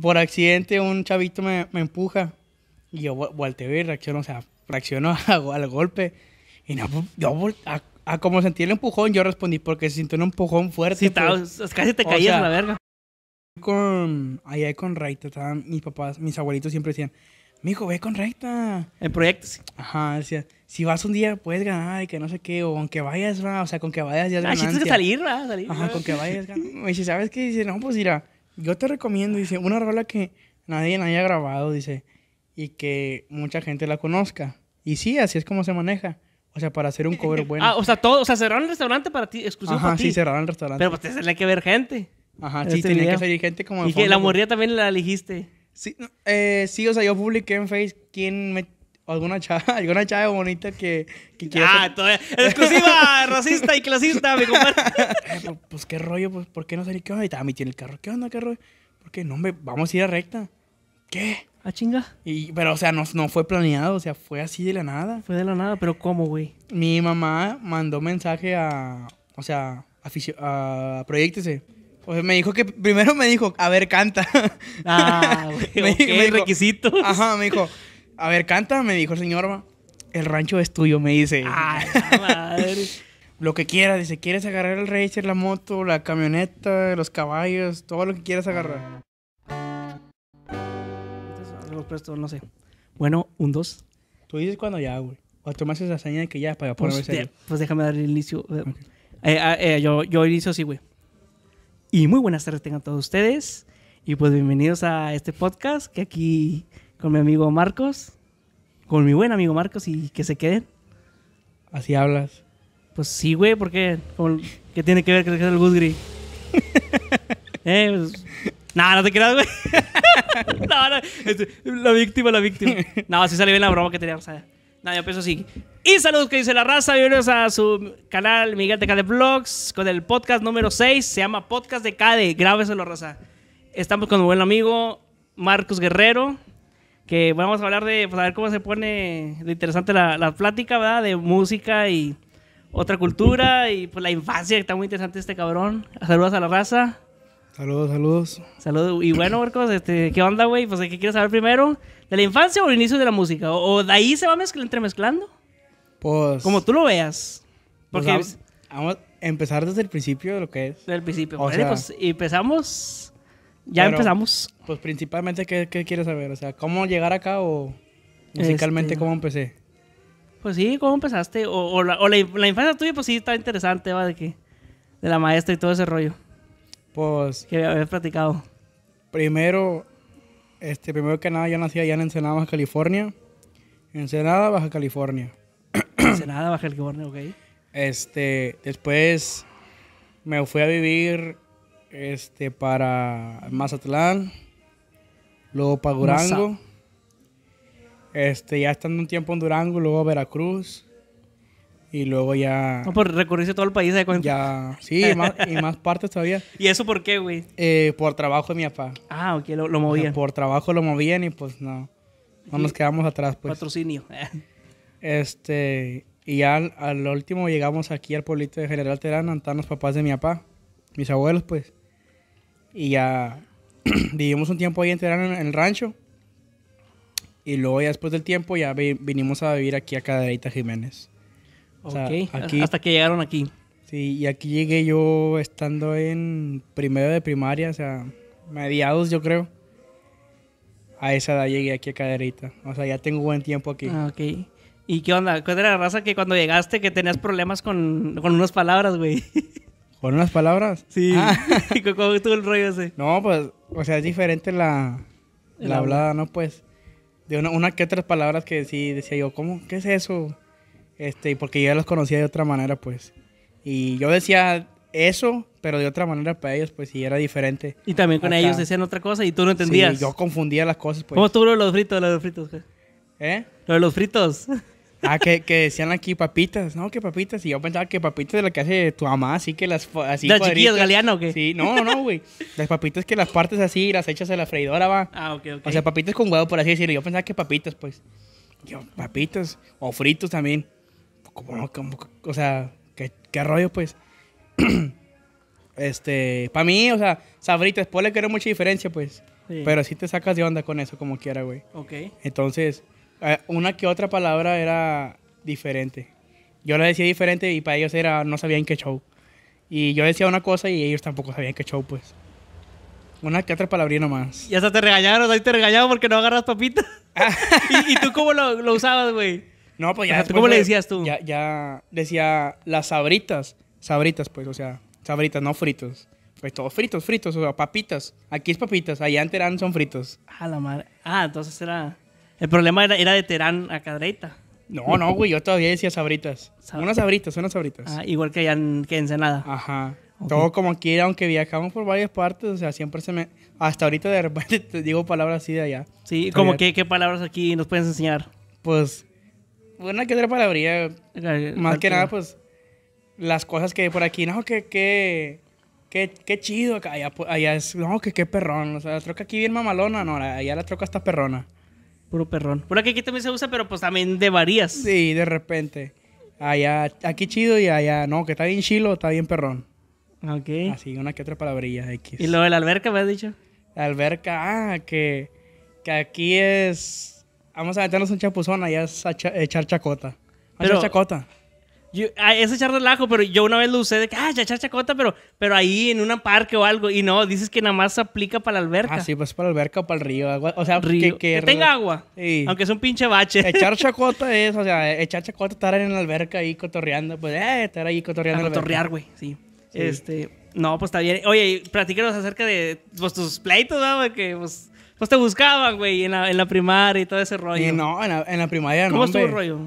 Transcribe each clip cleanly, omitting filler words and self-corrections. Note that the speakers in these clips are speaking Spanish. por accidente un chavito me empuja y yo volteo y reacciono, o sea, reacciono al golpe. Y no, yo a como sentí el empujón, yo respondí porque se sintió un empujón fuerte. Sí, pues, casi te caías, o sea, la verga. Allá con Reyta estaban mis papás, mis abuelitos siempre decían, mijo, ve con Reyta. En proyectos. Ajá, decía, si vas un día puedes ganar y que no sé qué, o aunque vayas, ¿verdad? O sea, con que vayas ya es ganancia. Ah, tienes que salir, ¿verdad? Salir. Ajá, con que vayas, ganas. Me dice, ¿sabes qué? Dice, no, pues mira, yo te recomiendo, dice, una rola que nadie ha grabado, dice, y que mucha gente la conozca. Y sí, así es como se maneja. O sea, para hacer un cover bueno. Ah, o sea, todo, o sea, cerraron el restaurante para ti, exclusivo para ti. Ajá, sí, cerraron el restaurante. Pero pues te tenía que ver gente. Ajá, sí, tenía que salir gente como... Y que la morrilla también la elegiste. Sí, sí, o sea, yo publiqué en Facebook alguna chava bonita que quiera... Ah, hacer... todavía. Exclusiva, racista y clasista, mi compadre. Pues qué rollo, pues, ¿por qué no salí? ¿Qué onda? Y estaba metido en el carro. ¿Qué onda, qué rollo? Porque no, hombre, vamos a ir a Reyta. ¿Qué? Ah, chinga. Pero, o sea, no fue planeado, o sea, fue así de la nada. Fue de la nada, pero ¿cómo, güey? Mi mamá mandó mensaje a... O sea, a Proyectese. O sea, me dijo que... Primero me dijo, a ver, canta. Ah, güey, okay, requisitos. Ajá, me dijo, a ver, canta. Me dijo el señor, ma, el rancho es tuyo, me dice. Ay, madre. Lo que quieras, dice, ¿quieres agarrar el racer, la moto, la camioneta, los caballos? Todo lo que quieras agarrar. Los presto, no sé. Bueno, un, dos. Tú dices cuando ya, güey. O tú me haces la señal de que ya, para ponerme serio. Pues déjame dar el inicio. Okay. Yo inicio así, güey. Y muy buenas tardes tengan todos ustedes. Y pues bienvenidos a este podcast que aquí con mi amigo Marcos. Con mi buen amigo Marcos y que se queden. ¿Así hablas? Pues sí, güey, porque... ¿Qué tiene que ver con el Guzgri? Pues, no te creas, güey. No, la víctima. No, así sale bien la broma que teníamos. No, yo pienso así. Y saludos que dice la raza. Bienvenidos a su canal Miguel de Cade Vlogs con el podcast número 6. Se llama Podcast de Cade. Grábeselo, raza. Estamos con un buen amigo Marcos Guerrero. Que vamos a hablar de, pues, a ver cómo se pone de interesante la plática, ¿verdad? De música y otra cultura. Y pues la infancia, que está muy interesante este cabrón. Saludos a la raza. Saludos. Y bueno, Marcos, ¿qué onda, güey? Pues, ¿qué quieres saber primero? ¿De la infancia o el inicio de la música? ¿O de ahí se va entremezclando? Pues, como tú lo veas. Porque pues vamos a empezar desde el principio de lo que es. Desde el principio. O sea, pues empezamos. Ya empezamos. Pues principalmente, ¿qué quieres saber? O sea, ¿cómo llegar acá o musicalmente cómo empecé? Pues sí, ¿cómo empezaste? O la infancia tuya, pues sí, está interesante, ¿va? De la maestra y todo ese rollo. Pues... Que habías platicado. Primero que nada, yo nací allá en Ensenada, Baja California. Ensenada, Baja California, ok. Después me fui a vivir para Mazatlán, luego para Durango. Ya estando un tiempo en Durango, luego a Veracruz. Y luego ya... No, pues recorriste todo el país de cuenta. Ya, sí, y más partes todavía. ¿Y eso por qué, güey? Por trabajo de mi papá. Ah, ok, lo movían. O sea, por trabajo lo movían y pues no nos quedamos atrás, pues. Patrocinio. Y ya al último llegamos aquí al pueblito de General Terán, donde están los papás de mi papá, mis abuelos, pues. Y ya vivimos un tiempo ahí en Terán, en el rancho. Y luego ya después del tiempo ya vinimos a vivir aquí a Cadereyta Jiménez. O sea, ok, aquí, hasta que llegaron aquí. Sí, y aquí llegué yo estando en primero de primaria, o sea, mediados yo creo. A esa edad llegué aquí a Cadereyta, o sea, ya tengo buen tiempo aquí. Ah, ok. ¿Y qué onda? ¿Cuál era la raza que cuando llegaste que tenías problemas con unas palabras, güey? ¿Con unas palabras? Sí. Ah. ¿Cómo estuvo el rollo ese? No, pues, o sea, es diferente la hablada, ¿no? Pues, de una que otras palabras que sí decía yo, ¿cómo? ¿Qué es eso? Porque yo los conocía de otra manera, pues. Y yo decía eso, pero de otra manera para ellos, pues, y era diferente. Y también con ellos decían otra cosa y tú no entendías. Sí, yo confundía las cosas, pues. ¿Cómo tú lo de los fritos? ¿Eh? Lo de los fritos. Ah, que decían aquí papitas. No, que papitas. Y yo pensaba que papitas es la que hace tu mamá, así que las... Así ¿las chiquillas Galeano o qué? Sí, no, güey. Las papitas que las partes así, las echas a la freidora, va. Ah, ok. O sea, papitas con huevo, por así decirlo. Yo pensaba que papitas, pues. Yo, papitas. O fritos también. Como, o sea, ¿qué rollo, pues? Para mí, o sea, sabritas, después le quedó mucha diferencia, pues. Sí. Pero sí te sacas de onda con eso como quiera, güey. Ok. Entonces, una que otra palabra era diferente. Yo la decía diferente y para ellos era, no sabían qué show. Y yo decía una cosa y ellos tampoco sabían qué show, pues. Una que otra palabría nomás. Y hasta te regañaron, ahí te regañaron porque no agarras papitas. ¿Y tú cómo lo usabas, güey? No, pues ya. O sea, ¿cómo le decías tú? Ya decía las sabritas. Sabritas, pues, o sea, sabritas, no fritos. Pues todos fritos, o sea, papitas. Aquí es papitas, allá en Terán son fritos. Ah, la madre. Ah, entonces era... El problema era de Terán a Cadereyta. No, güey, yo todavía decía sabritas. Unas sabritas. Ah, igual que allá en Ensenada. Ajá. Okay. Todo como quiera, aunque viajamos por varias partes, o sea, siempre se me... Hasta ahorita de repente te digo palabras así de allá. Sí, como que, ¿qué palabras aquí nos puedes enseñar? Pues, una que otra palabría. Más que nada, pues, las cosas que por aquí, no, qué chido, allá es, no, que qué perrón, o sea, la troca aquí bien mamalona, no, allá la troca está perrona. Puro perrón. Pura que aquí también se usa, pero pues también de varías. Sí, de repente. Allá, aquí chido y allá, no, que está bien chilo, está bien perrón. Ok. Así, una que otra palabrilla, X. ¿Y lo de la alberca me has dicho? La alberca, que aquí es, vamos a meternos un chapuzón, allá es echar chacota. Pero, echar chacota. Yo, es echar relajo, pero yo una vez lo usé de que, echar chacota, pero ahí en un parque o algo. Y no, dices que nada más aplica para la alberca. Ah, sí, pues para la alberca o para el río. Agua, o sea, río. Que tenga agua. Sí. Aunque es un pinche bache. Echar chacota es, o sea, echar chacota, estar en la alberca ahí cotorreando. Pues, estar ahí cotorreando. A cotorrear, güey, sí. No, pues está bien. Oye, platícanos acerca de pues, tus pleitos, ¿no? Que pues te buscaban, güey, en la primaria y todo ese rollo. Y no, en la primaria no. ¿Cómo estuvo el rollo?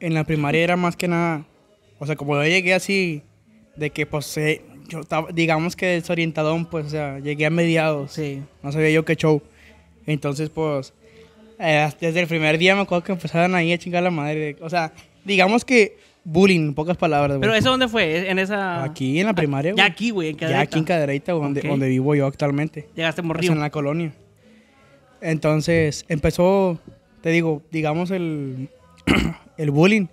En la primaria era más que nada, o sea, como yo llegué así, de que pues, yo estaba, digamos que desorientadón, pues, o sea, llegué a mediados, sí. No sabía yo qué show. Entonces, pues, desde el primer día me acuerdo que empezaron ahí a chingar la madre. O sea, digamos que bullying, en pocas palabras. Güey. ¿Pero eso dónde fue? ¿En esa...? Aquí, en la primaria, güey. Ya aquí, güey, en Cadereyta. Ya aquí en Cadereyta, güey, okay. Donde vivo yo actualmente. Llegaste morrido. Pues, en la colonia. Entonces, empezó, te digo, digamos el bullying.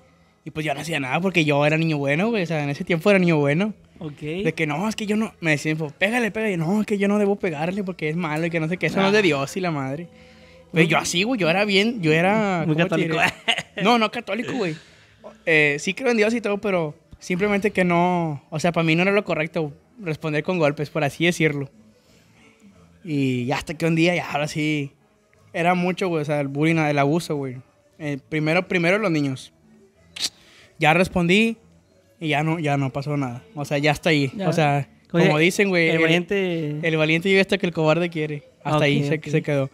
Y pues yo no hacía nada porque yo era niño bueno, güey. O sea, en ese tiempo era niño bueno. Ok. De que no, es que yo no... Me decían, pues, pégale. No, es que yo no debo pegarle porque es malo y que no sé qué. Eso no es de Dios y la madre. Pero yo así, güey. Yo era bien... Yo era... Muy católico. No católico, güey. Sí creo en Dios y todo, pero... Simplemente que no... O sea, para mí no era lo correcto responder con golpes, por así decirlo. Y ya hasta que un día, ya ahora sí... Era mucho, güey. O sea, el bullying, el abuso, güey. Primero los niños. Ya respondí y ya no pasó nada. O sea, ya está ahí. Ya. O sea, oye, como dicen, güey, el valiente llega hasta que el cobarde quiere. Hasta okay, ahí okay. Se quedó.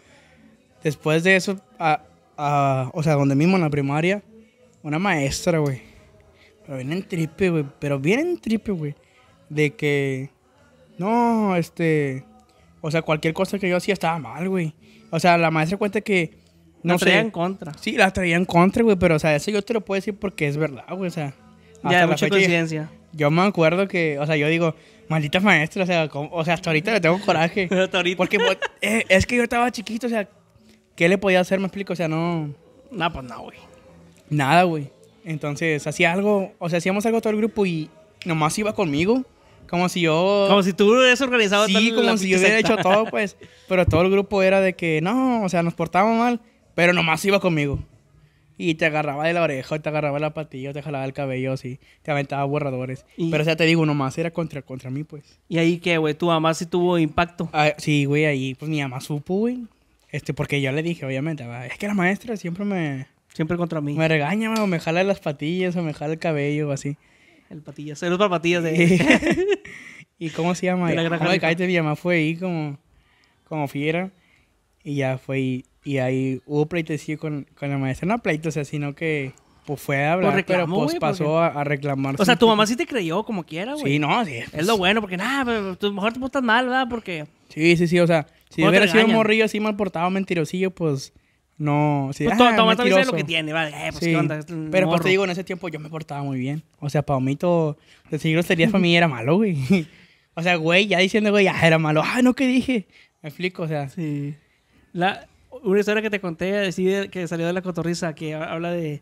Después de eso, o sea, donde mismo en la primaria, una maestra, güey. Pero vienen tripe, güey. De que, no, o sea, cualquier cosa que yo hacía estaba mal, güey. O sea, la maestra cuenta que... No la traía en contra. Sí, la traía en contra, güey, pero, o sea, eso yo te lo puedo decir porque es verdad, güey, o sea. Ya, mucha coincidencia. Yo me acuerdo que, o sea, yo digo, maldita maestra, o sea, hasta ahorita le tengo coraje. Hasta ahorita. Porque es que yo estaba chiquito, o sea, ¿qué le podía hacer? Me explico, o sea, no. Nada, pues nada, güey. Nada, güey. Entonces, hacíamos algo todo el grupo y nomás iba conmigo. Como si yo... Como si tú hubieras organizado todo. Sí, como si yo hubiera hecho todo, pues. Pero todo el grupo era de que, no, o sea, nos portábamos mal. Pero nomás iba conmigo. Y te agarraba de la oreja, te agarraba la patilla, te jalaba el cabello, así. Te aventaba borradores. ¿Y? Pero, o sea, te digo, nomás era contra mí, pues. ¿Y ahí qué, güey? ¿Tu mamá sí tuvo impacto? Ah, sí, güey, ahí, pues, mi mamá supo, güey. Porque yo le dije, obviamente, es que la maestra siempre me... Siempre contra mí. Me regaña, o me jala las patillas, o me jala el cabello, o así. El patillas. Saludos para patillas, ¿Y cómo se llama? Mi mamá fue ahí como fiera. Y ya fue ahí... Y ahí hubo pleitecillo con la maestra. No pleito, o sea, sino que pues fue a hablar, reclamó, pero pues wey, pasó porque... a reclamarse. O sea, tu mamá sí te creyó como quiera, güey. Sí, no, sí. Pues... Es lo bueno, porque nada, tú mejor te portas mal, ¿verdad? Porque... Sí, o sea, si hubiera sido un morrillo así mal portado, mentirosillo, pues no... Sí, pues toma también lo que tiene, ¿vale? Pues sí. ¿Qué onda? Pero pues te digo, en ese tiempo yo me portaba muy bien. O sea, para mí todo... Decir groserías para mí era malo, güey. O sea, güey, ya diciendo, güey, ya era malo. Ay, no, ¿qué dije? Me explico, o sea... Sí. Una historia que te conté, que salió de la cotorriza, que habla de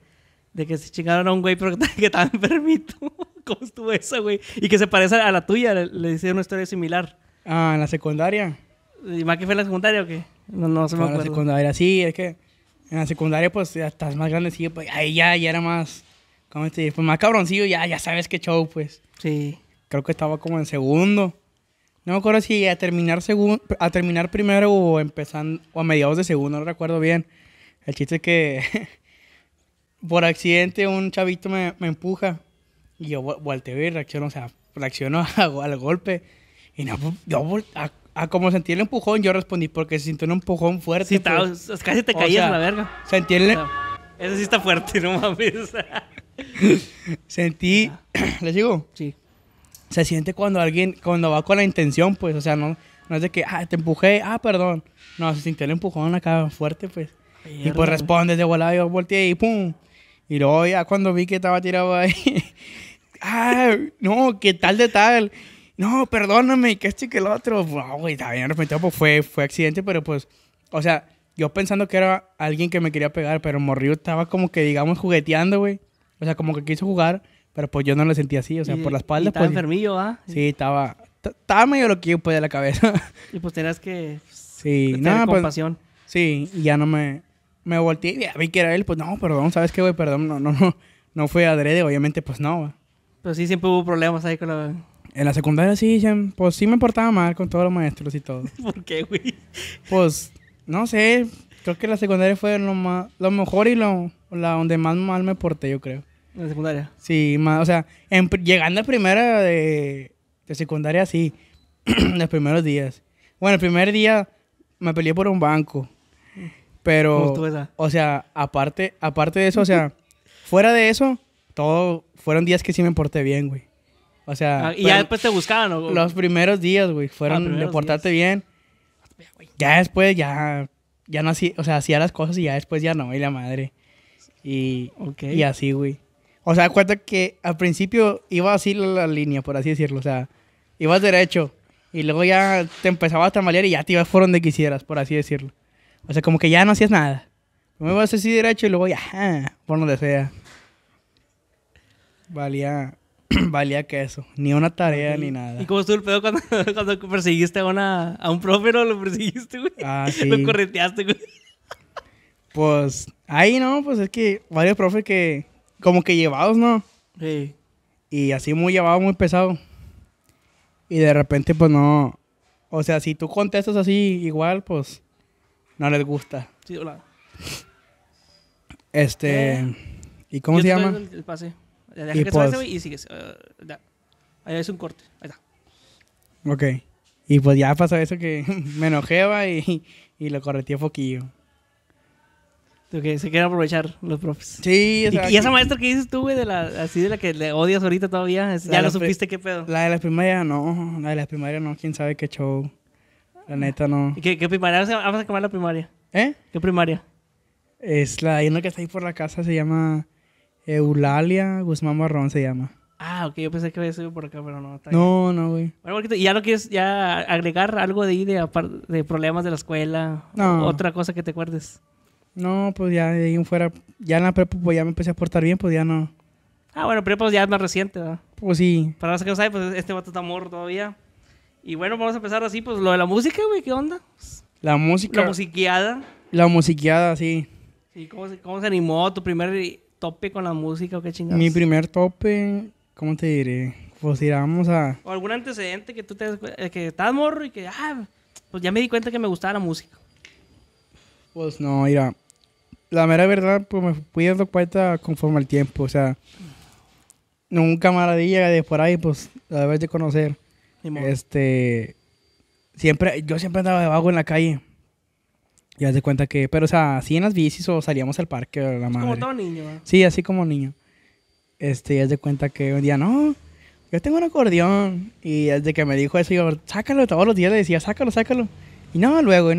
que se chingaron a un güey, pero que estaba enfermito. ¿Cómo estuvo eso, güey? Y que se parece a la tuya, le hicieron una historia similar. Ah, ¿en la secundaria? ¿Y Maki fue en la secundaria o qué? No se me acuerdo. En la secundaria, sí, es que en la secundaria, pues, ya estás más grandecillo, pues, ahí ya era más, ¿cómo te digo? Pues más cabroncillo, ya sabes qué show, pues. Sí. Creo que estaba como en segundo. No me acuerdo si a terminar segundo, a terminar primero o empezando, o a mediados de segundo, no recuerdo bien. El chiste es que por accidente un chavito me empuja y yo volteo y reacciono, o sea, reacciono al golpe. Y no, yo como sentí el empujón, yo respondí porque se sintió un empujón fuerte. Sí, pues, casi te caías, o sea, a la verga. Sentí el... No, eso sí está fuerte, no mames. Sentí... ¿Les digo? Sí. Se siente cuando alguien, cuando va con la intención, pues, o sea, no es de que, te empujé, perdón. No, se sintió el empujón acá fuerte, pues. Mierda, y pues respondes de volada, yo volteé y pum. Y luego ya cuando vi que estaba tirado ahí, no, que tal de tal. No, perdóname, que este y que el otro. Wow, güey, estaba bien arrepentido, pues fue accidente, pero pues, o sea, yo pensando que era alguien que me quería pegar, pero morrillo estaba como que, digamos, jugueteando, güey. O sea, como que quiso jugar, pero pues yo no lo sentí así, o sea, por la espalda. Y estaba pues, enfermillo, ¿ah? Sí, estaba medio loquillo, pues, de la cabeza. Y pues tenías que... Sí, nada, pues... Compasión. Sí, y ya no me volteé y vi que era él, pues, no, perdón, ¿sabes qué, güey? Perdón, no fue adrede, obviamente, pues, no, güey. Pero sí, siempre hubo problemas ahí con la... En la secundaria sí, pues sí me portaba mal con todos los maestros y todo. ¿Por qué, güey? Pues, no sé, creo que la secundaria fue lo mejor y la donde más mal me porté, yo creo. ¿En la secundaria? Sí, más, o sea, llegando a primera de secundaria, sí, los primeros días. Bueno, el primer día me peleé por un banco, pero, o sea, aparte de eso, o sea, fuera de eso, todo fueron días que sí me porté bien, güey. O sea... y ya después te buscaban, ¿no? Los primeros días, güey. Fueron de portarte bien. Ya después, ya no hacía... O sea, hacía las cosas y ya después ya no. Y la madre. Y... Okay. Y así, güey. O sea, cuenta que al principio iba así la línea, por así decirlo. O sea, ibas derecho. Y luego ya te empezabas a tambalear y ya te ibas por donde quisieras, por así decirlo. O sea, como que ya no hacías nada. Primero ibas así derecho y luego ya... por donde sea. Valía queso, ni una tarea ni nada. ¿Y cómo estuvo el pedo cuando perseguiste a un profe, no? ¿Lo perseguiste, güey? Ah, sí. ¿Lo correteaste, güey? Pues, ahí no, pues es que varios profes que, como que llevados, ¿no? Sí. Y así muy llevado, muy pesado. Y de repente, pues no. O sea, si tú contestas así igual, pues no les gusta. Sí, hola. ¿Y cómo se llama? El pase. Deja que pues, ese, y sigues. Ahí es un corte. Ahí está. Ok. Y pues ya pasó eso que me enojeba y lo correteé poquillo. Okay, se quieren aprovechar los profes. Sí, o sea, y esa maestra que dices tú, güey, así de la que le odias ahorita todavía, ya lo supiste qué pedo. La de la primaria no, quién sabe qué show. La neta no. ¿Y qué primaria? Vamos a quemar la primaria. ¿Eh? ¿Qué primaria? Es la una que está ahí por la casa, se llama... Eulalia Guzmán Marrón se llama. Ah, ok, yo pensé que había sido por acá, pero no. Está no, güey. Bueno, ¿y ya no quieres ya agregar algo de ahí de problemas de la escuela? No. ¿Otra cosa que te acuerdes? No, pues ya de ahí fuera, ya en la prepa pues ya me empecé a portar bien, pues ya no. Ah, bueno, prepa pues ya es más reciente, ¿verdad? Pues sí. Para los que no saben, pues este vato está morro todavía. Y bueno, vamos a empezar así, pues lo de la música, güey, ¿qué onda? La música. La musiqueada. La musiqueada, sí. ¿Y cómo se animó tu primer... tope con la música o qué chingados? Mi primer tope, ¿cómo te diré? Pues íbamos a... ¿O algún antecedente que tú que estás morro y que, pues ya me di cuenta que me gustaba la música? Pues no, mira, la mera verdad, pues me fui dando cuenta conforme al tiempo, o sea, un camaradilla de por ahí, pues, la debes de conocer. Yo siempre andaba de vago en la calle. Y haz de cuenta que... Pero, o sea, así en las bicis o salíamos al parque o la madre. Como todo niño, ¿eh? Sí, así como niño. Y haz de cuenta que un día... No, yo tengo un acordeón. Y desde que me dijo eso, yo... Sácalo. Todos los días le decía, sácalo. Y no, luego.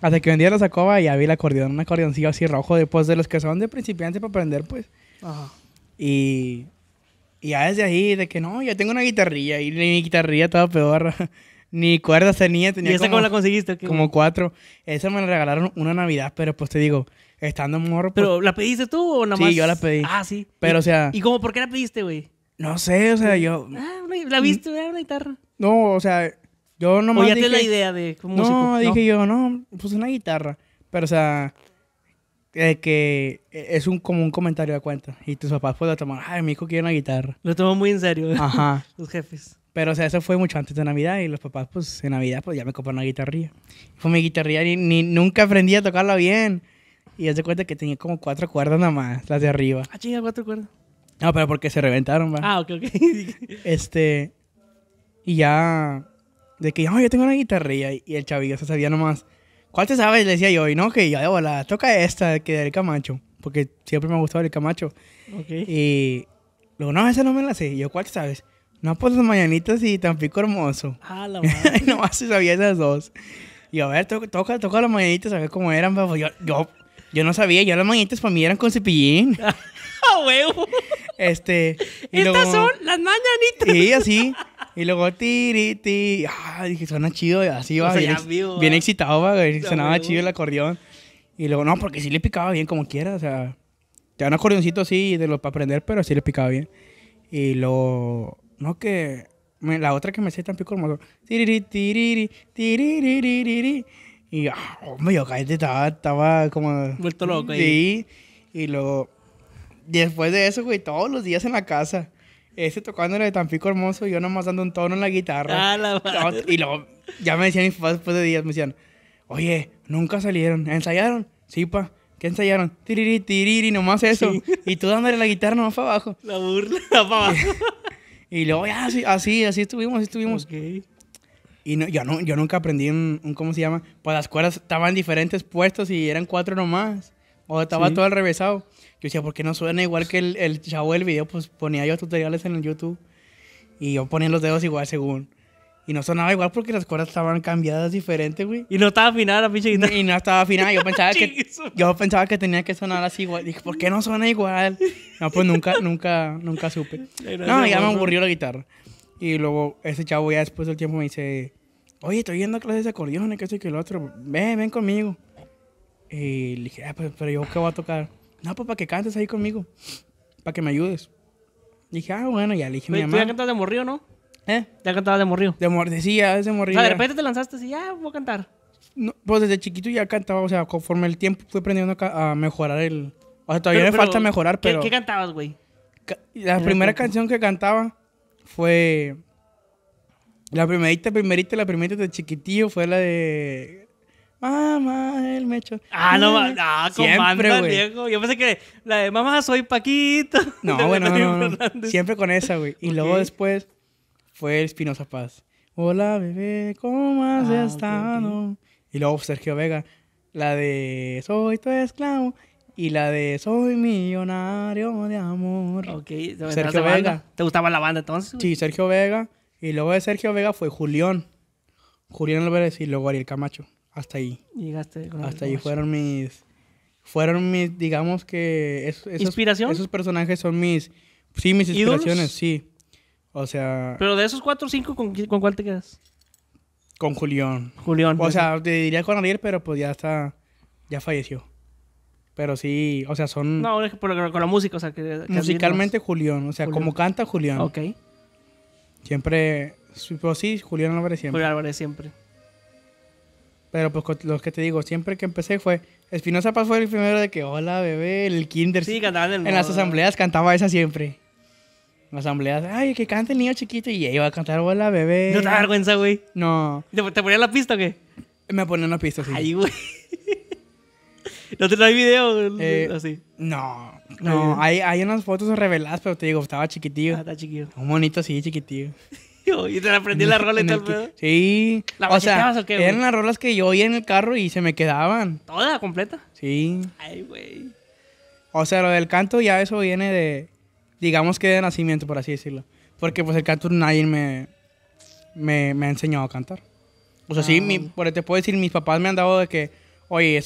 Hasta que un día lo sacó y ya vi el acordeón. Un acordeoncillo así rojo. Después de los que son de principiantes para aprender, pues. Ajá. Y ya desde ahí, de que no, yo tengo una guitarrilla. Y mi guitarrilla estaba peor... Ni cuerdas tenía. ¿Y esa cómo la conseguiste? ¿Qué? Como 4. Esa me la regalaron una Navidad, pero pues te digo, estando morro... Pues... ¿Pero la pediste tú o nada más? Sí, yo la pedí. Ah, sí. Pero, o sea... ¿Y cómo por qué la pediste, güey? No sé, o sea, yo... ¿La viste? ¿Una guitarra? No, o sea, Yo nomás dije... la idea de músico. No, dije yo, no, pues una guitarra. Pero, o sea, que es como un comentario de cuenta. Y tus papás pues lo tomaron, ay, mi hijo quiere una guitarra. Lo tomó muy en serio. Ajá. Los jefes. Pero, o sea, eso fue mucho antes de Navidad. Y los papás, pues, en Navidad, pues, ya me compraron una guitarrilla. Fue mi guitarrilla ni nunca aprendí a tocarla bien. Y ya se cuenta que tenía como 4 cuerdas nada más, las de arriba. Ah, chinga, 4 cuerdas. No, pero porque se reventaron, va. Ah, ok, ok. Y ya... De que, no, yo tengo una guitarrilla. Y el chavillo se sabía nomás. ¿Cuál te sabes? Le decía yo. Y no, que yo de volada, toca esta, que de Ariel Camacho. Porque siempre me ha gustado Ariel Camacho. Ok. Y luego, no, esa no me la sé. Y yo, ¿cuál te sabes? No, pues Las Mañanitas y Tampico Hermoso. Ah, la madre. Nomás se sabía esas dos. Y yo, a ver, toca Las Mañanitas, a ver cómo eran. Pues, yo no sabía. Yo Las Mañanitas para mí eran con cepillín. ¡Ah, huevo! Estas luego, son las mañanitas. Sí, así. Y luego tiri. Ah, dije, suena chido. Así va. O sea, bien excitado, va. Sonaba chido el acordeón. Y luego, no, porque sí le picaba bien como quiera. O sea, te da un acordeoncito así de los para aprender, pero sí le picaba bien. Y luego, no, que la otra que me sé Tampico Hermoso. Tiri. Y, hombre, yo cállate, estaba como... vuelto loco ahí. Sí. Y luego... después de eso, güey, todos los días en la casa. Tocándole de Tampico Hermoso, yo nomás dando un tono en la guitarra. Ah, la madre. Y luego, ya me decían mis papás después de días, me decían, oye, nunca salieron. ¿Ensayaron? Sí, pa. ¿Qué ensayaron? Tiriri, nomás eso. Sí. Y tú dándole la guitarra nomás para abajo. La burla, para abajo. Y luego, ya, así estuvimos. Okay. Y no, yo nunca aprendí un ¿cómo se llama? Pues las cuerdas estaban en diferentes puestos y eran 4 nomás. O estaba todo al revésado. Yo decía, ¿por qué no suena igual que el chavo del video? Pues ponía yo tutoriales en el YouTube y yo ponía los dedos igual según. Y no sonaba igual porque las cuerdas estaban cambiadas diferente, güey. Y no estaba afinada la pinche guitarra. Y no estaba afinada. Yo pensaba que tenía que sonar así igual. Dije, ¿por qué no suena igual? No, pues nunca supe. No, ya me aburrió la guitarra. Y luego ese chavo ya después del tiempo me dice, oye, estoy yendo a clases de acordeón, que eso y que lo otro. Ven conmigo. Y le dije, pero yo qué voy a tocar. No, pues para que cantes ahí conmigo. Para que me ayudes. Y dije, bueno, ya le dije a mi mamá. ¿Tú ya cantabas de morrío, no? ¿Ya cantabas de morrío? Sí, ya desde morrío. O sea, de repente te lanzaste así, ya voy a cantar. No, pues desde chiquito ya cantaba, o sea, conforme el tiempo fui aprendiendo a mejorar el... O sea, todavía me falta mejorar, pero... ¿Qué cantabas, güey? La primera canción que cantaba fue... La primerita de chiquitillo fue la de... Mamá, el mecho. Ah, no, con banda, viejo. Yo pensé que la de mamá, soy Paquito. No, bueno, no. Siempre con esa, güey. Y luego después fue el Espinoza Paz. Hola, bebé, ¿cómo has estado? Okay. Y luego Sergio Vega. La de soy tu esclavo. Y la de soy millonario de amor. Ok, Sergio Vega. ¿Te gustaba la banda entonces? Sí, Sergio Vega. Y luego de Sergio Vega fue Julión Álvarez y luego Ariel Camacho. Hasta ahí. Llegaste. Hasta ahí fueron mis... digamos que... ¿Inspiración? Esos personajes son mis... Sí, mis inspiraciones, sí. O sea... Pero de esos 4 o 5, ¿con cuál te quedas? Con Julión. O sea, te diría con Ariel, pero pues ya está... Ya falleció. Pero sí, o sea, son... No, pero con la música, o sea... que musicalmente Julión. O sea, como canta Julión. Ok. Siempre... Pues sí, Julión Álvarez siempre. Pero pues con los que te digo, siempre que empecé fue... Espinoza Paz fue el primero de que, hola, bebé, el kinder. Sí, cantaban en las asambleas cantaba esa siempre. En las asambleas, ay, que cante el niño chiquito. Y ella iba a cantar, hola, bebé. ¿No te da vergüenza, güey? No. ¿Te ponían la pista o qué? Me ponían la pista, sí. Ay, güey. ¿No te traes video así? No. Hay unas fotos reveladas, pero te digo, estaba chiquitillo. Ah, está chiquillo. Un monito así, chiquitillo. Y te la aprendí la rola y tal, pedo. Sí. O sea, ¿o qué, eran las rolas que yo oía en el carro y se me quedaban. ¿Toda completa? Sí. Ay, güey. O sea, lo del canto ya eso viene de... Digamos que de nacimiento, por así decirlo. Porque pues el canto nadie me ha enseñado a cantar. O sea, sí, te puedo decir, mis papás me han dado de que... Oye,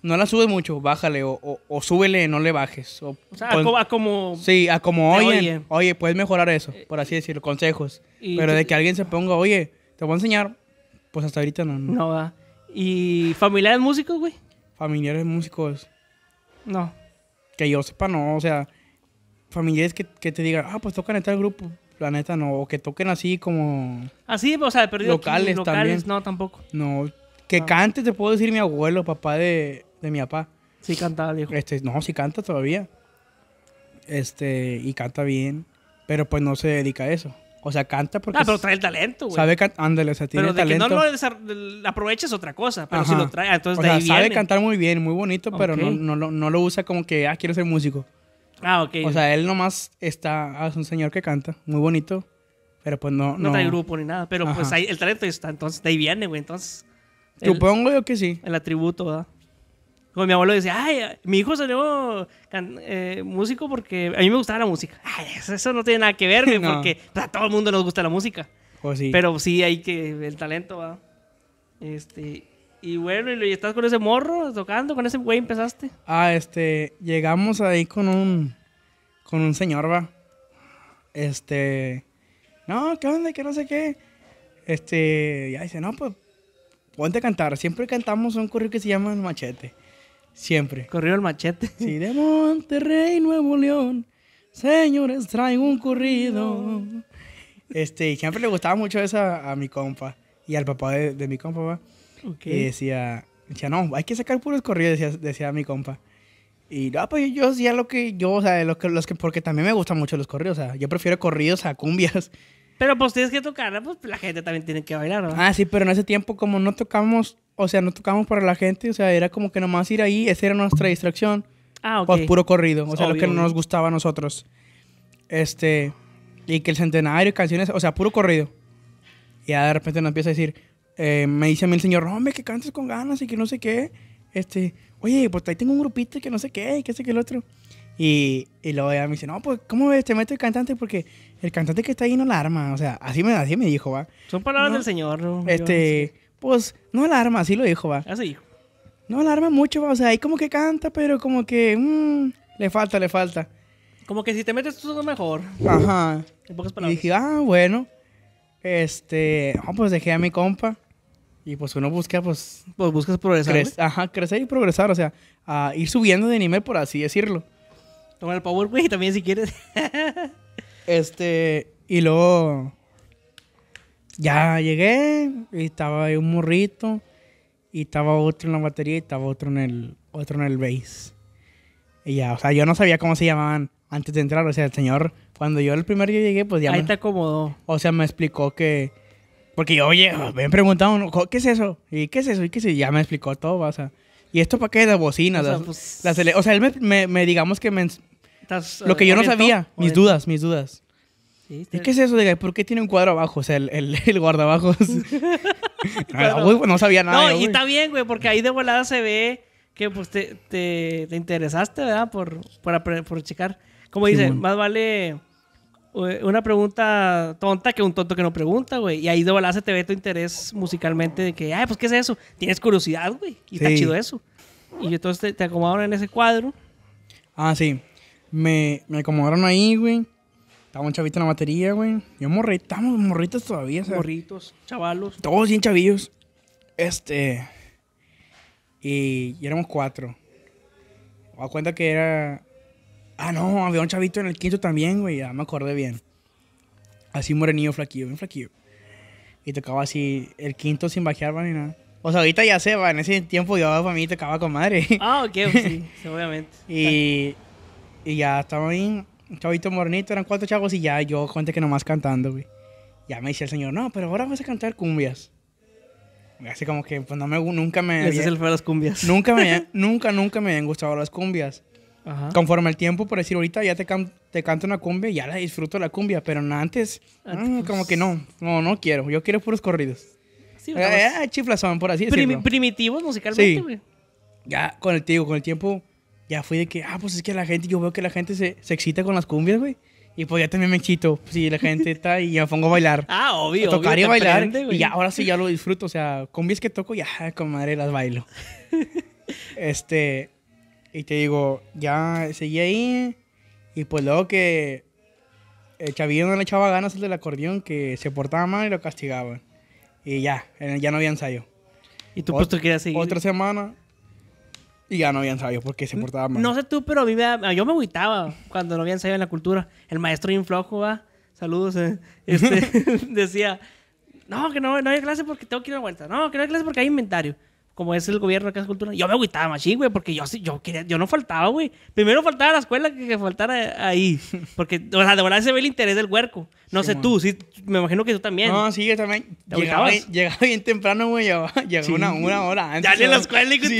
no la subes mucho, bájale. O súbele, no le bajes. O sea, como... Sí, a como oyen. Oye, puedes mejorar eso, por así decirlo. Consejos. Pero de que alguien se ponga, oye, te voy a enseñar. Pues hasta ahorita no. No va. ¿Y familiares músicos, güey? Familiares músicos. No. Que yo sepa, no. O sea, familiares que te digan, pues tocan en tal grupo. la neta no, o que toquen así como... Así, o sea, perdido locales, aquí, locales también. No, tampoco. No, que cante, te puedo decir mi abuelo, papá de mi papá. Sí cantaba, viejo. No, sí canta todavía. Y canta bien, pero pues no se dedica a eso. O sea, canta porque... Ah, pero trae el talento, güey. Sabe cantar, ándale, o sea, tiene talento. Pero de talento. Que no lo aproveches otra cosa, pero si lo trae, entonces o de ahí viene. Sabe cantar muy bien, muy bonito, pero no lo usa como que, quiero ser músico. Ah, ok. O sea, él nomás es un señor que canta, muy bonito, pero pues no trae grupo ni nada, pero pues ahí el talento está, entonces de ahí viene, güey, entonces... Supongo yo que sí. El atributo, ¿verdad? Como mi abuelo decía, ay, mi hijo salió músico porque a mí me gustaba la música. Ay, eso no tiene nada que ver, güey, porque a todo el mundo nos gusta la música. Oh, sí. Pero sí hay que el talento, ¿verdad? Y bueno, y estás con ese morro tocando, con ese güey empezaste. Llegamos ahí con un señor, va. No, ¿qué onda? Que no sé qué. Ya dice, no, pues, ponte a cantar. Siempre cantamos un corrido que se llama El Machete. Siempre. Corrido El Machete. Sí, de Monterrey, Nuevo León, señores, traigo un corrido. Y siempre le gustaba mucho esa a mi compa y al papá de mi compa, va. Okay. Y decía, no, hay que sacar puros corridos, decía mi compa. Y no, pues yo decía lo que yo, o sea, porque también me gustan mucho los corridos, o sea, yo prefiero corridos a cumbias. Pero pues tienes que tocar, pues la gente también tiene que bailar, ¿no? Ah, sí, pero en ese tiempo como no tocamos, o sea, no tocamos para la gente, o sea, era como que nomás ir ahí, esa era nuestra distracción. Ah, ok. Pues puro corrido, o sea, obvio, lo que no nos gustaba a nosotros. Y que el centenario, canciones, o sea, puro corrido. Y ya de repente nos empieza a decir... me dice a mí el señor, hombre, que cantes con ganas y que no sé qué. Oye, pues ahí tengo un grupito que no sé qué, y que sé que el otro. Y luego ella me dice, no, pues, ¿cómo ves? Te meto el cantante porque el cantante que está ahí no la arma. O sea, así me dijo, va. Son palabras del señor, ¿no? Pues, no la arma, así lo dijo, va. Así dijo. No la arma mucho, va. O sea, ahí como que canta, pero como que, le falta. Como que si te metes tú, es mejor. Ajá. En pocas palabras. Y dije, bueno. Pues dejé a mi compa. Y pues uno busca, pues buscas progresar. Crecer y progresar, o sea, a ir subiendo de nivel, por así decirlo. Toma el power, güey, también si quieres. Y luego ya llegué y estaba ahí un morrito y estaba otro en la batería y estaba otro en el bass. Y ya, o sea, yo no sabía cómo se llamaban antes de entrar, o sea, el señor, cuando yo el primer día llegué, pues ya ahí te acomodó. O sea, me explicó que... Porque yo, oye, me han preguntado, ¿qué es eso? ¿Y qué es eso? ¿Y qué es eso? Y ya me explicó todo, o sea, ¿y esto para qué? Las bocinas. Él me digamos que me... lo que yo no sabía, mis dudas. Sí, ¿y qué es eso? Diga, ¿por qué tiene un cuadro abajo? O sea, el guardabajos. No sabía nada. No, y está bien, güey, porque ahí de volada se ve que pues te interesaste, ¿verdad? Por checar. Como dicen, más vale... una pregunta tonta que un tonto que no pregunta, güey. Y ahí de volada se te ve tu interés musicalmente de que, pues, ¿qué es eso? Tienes curiosidad, güey. Y sí, está chido eso. Y entonces te acomodaron en ese cuadro. Ah, sí. Me acomodaron ahí, güey. Estaba un chavito en la batería, güey. Yo morrito. Estamos morritos todavía, ¿sabes? Morritos, chavalos. Todos bien chavillos. Y éramos 4. Me da cuenta que era... Ah, no, había un chavito en el quinto también, güey. Ya me acordé bien. Así morenillo, flaquillo, bien flaquillo. Y tocaba así el quinto sin bajear, va, ni nada. O sea, ahorita ya se va. En ese tiempo yo para mí tocaba con madre. Ah, ok, sí, obviamente. Y ya estaba ahí, un chavito morenito, eran 4 chavos y ya yo cuenta que nomás cantando, güey. Ya me dice el señor, no, pero ahora vas a cantar cumbias. Así como que, pues nunca me... Ese es el fue de las cumbias. Nunca me habían gustado las cumbias. Ajá. Conforme el tiempo, por decir, ahorita ya te canto una cumbia, ya la disfruto la cumbia, pero antes, pues, como que no quiero. Yo quiero puros corridos. Sí, chiflazón, por así decirlo. Primitivos musicalmente, güey. Sí. Ya, con el tiempo, ya fui de que, pues es que la gente, yo veo que la gente se excita con las cumbias, güey. Y pues ya también me excito. Sí, la gente está y ya me pongo a bailar. Obvio. A tocar y bailar. Prende, y ya, ahora sí ya lo disfruto. O sea, cumbias que toco, ya, con madre las bailo. Y te digo, ya seguí ahí. Y pues luego que el chavillo no le echaba ganas al del acordeón, que se portaba mal y lo castigaban. Y ya no había ensayo. ¿Y tú pues tú querías seguir? Otra semana y ya no había ensayo porque se portaba mal. No sé tú, pero yo me agüitaba cuando no había ensayo en la cultura. El maestro bien flojo, va. saludos, decía, no, que no hay clase porque tengo que ir a la vuelta, no, que no hay clase porque hay inventario. Como es el gobierno acá de cultura, yo me agüitaba machín, güey, porque yo no faltaba, güey. Primero faltaba a la escuela que faltara ahí. Porque, o sea, de verdad se ve el interés del huerco. No sí, sé man. Tú, sí, me imagino que tú también. No, sí, yo también. Llegaba bien temprano, güey, llegaba sí. una hora antes. Ya en la escuela, sí.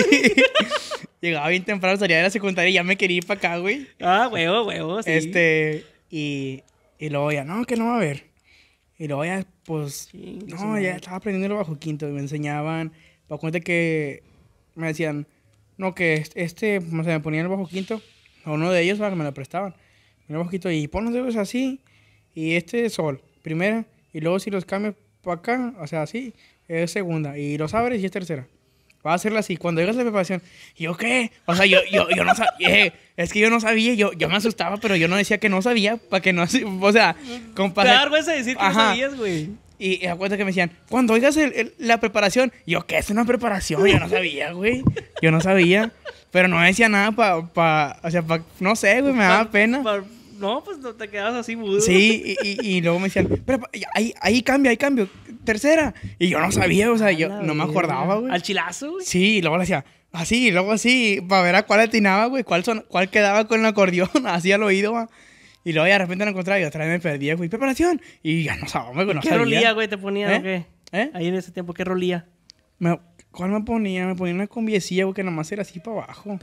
Llegaba bien temprano, salía de la secundaria y ya me quería ir para acá, güey. Ah, huevo, sí. Y luego ya, no, que no va a haber. Y luego ya, pues, sí, no, ya estaba aprendiendo lo bajo quinto y me enseñaban... Para cuenta que me decían, no, que se me ponían el bajo quinto, a uno de ellos, que me lo prestaban. El bajo quinto, y pon los dedos así, y sol, primera, y luego si los cambias para acá, o sea, así, es segunda, y los abres y es tercera. Va a hacerla así. Cuando llegas a la preparación, ¿yo qué? O sea, yo no sabía. Es que yo no sabía, yo me asustaba, pero yo no decía que no sabía, para que no, o sea, con pasar. Te da vergüenza decir que no sabías, güey. Y acuérdate que me decían, cuando oigas la preparación, yo, ¿qué es una preparación? Yo no sabía, güey. Yo no sabía. Pero no decía nada para no sé, güey, me daba pena. No, pues no te quedabas así mudo. Sí, y luego me decían, ahí cambio, tercera. Y yo no sabía, o sea, yo no me acordaba, güey. Al chilazo, güey. Sí, y luego le decía, así, y luego así, para ver a cuál atinaba, güey, cuál quedaba con el acordeón, así al oído, güey. Y luego de repente lo encontraba y otra vez me perdía, güey. Preparación. Y ya no sabía, güey. ¿Qué rolía, güey? ¿Te ponía o qué? Ahí en ese tiempo, ¿qué rolía? ¿Cuál me ponía? Me ponía una combiecilla, güey, que nomás era así para abajo.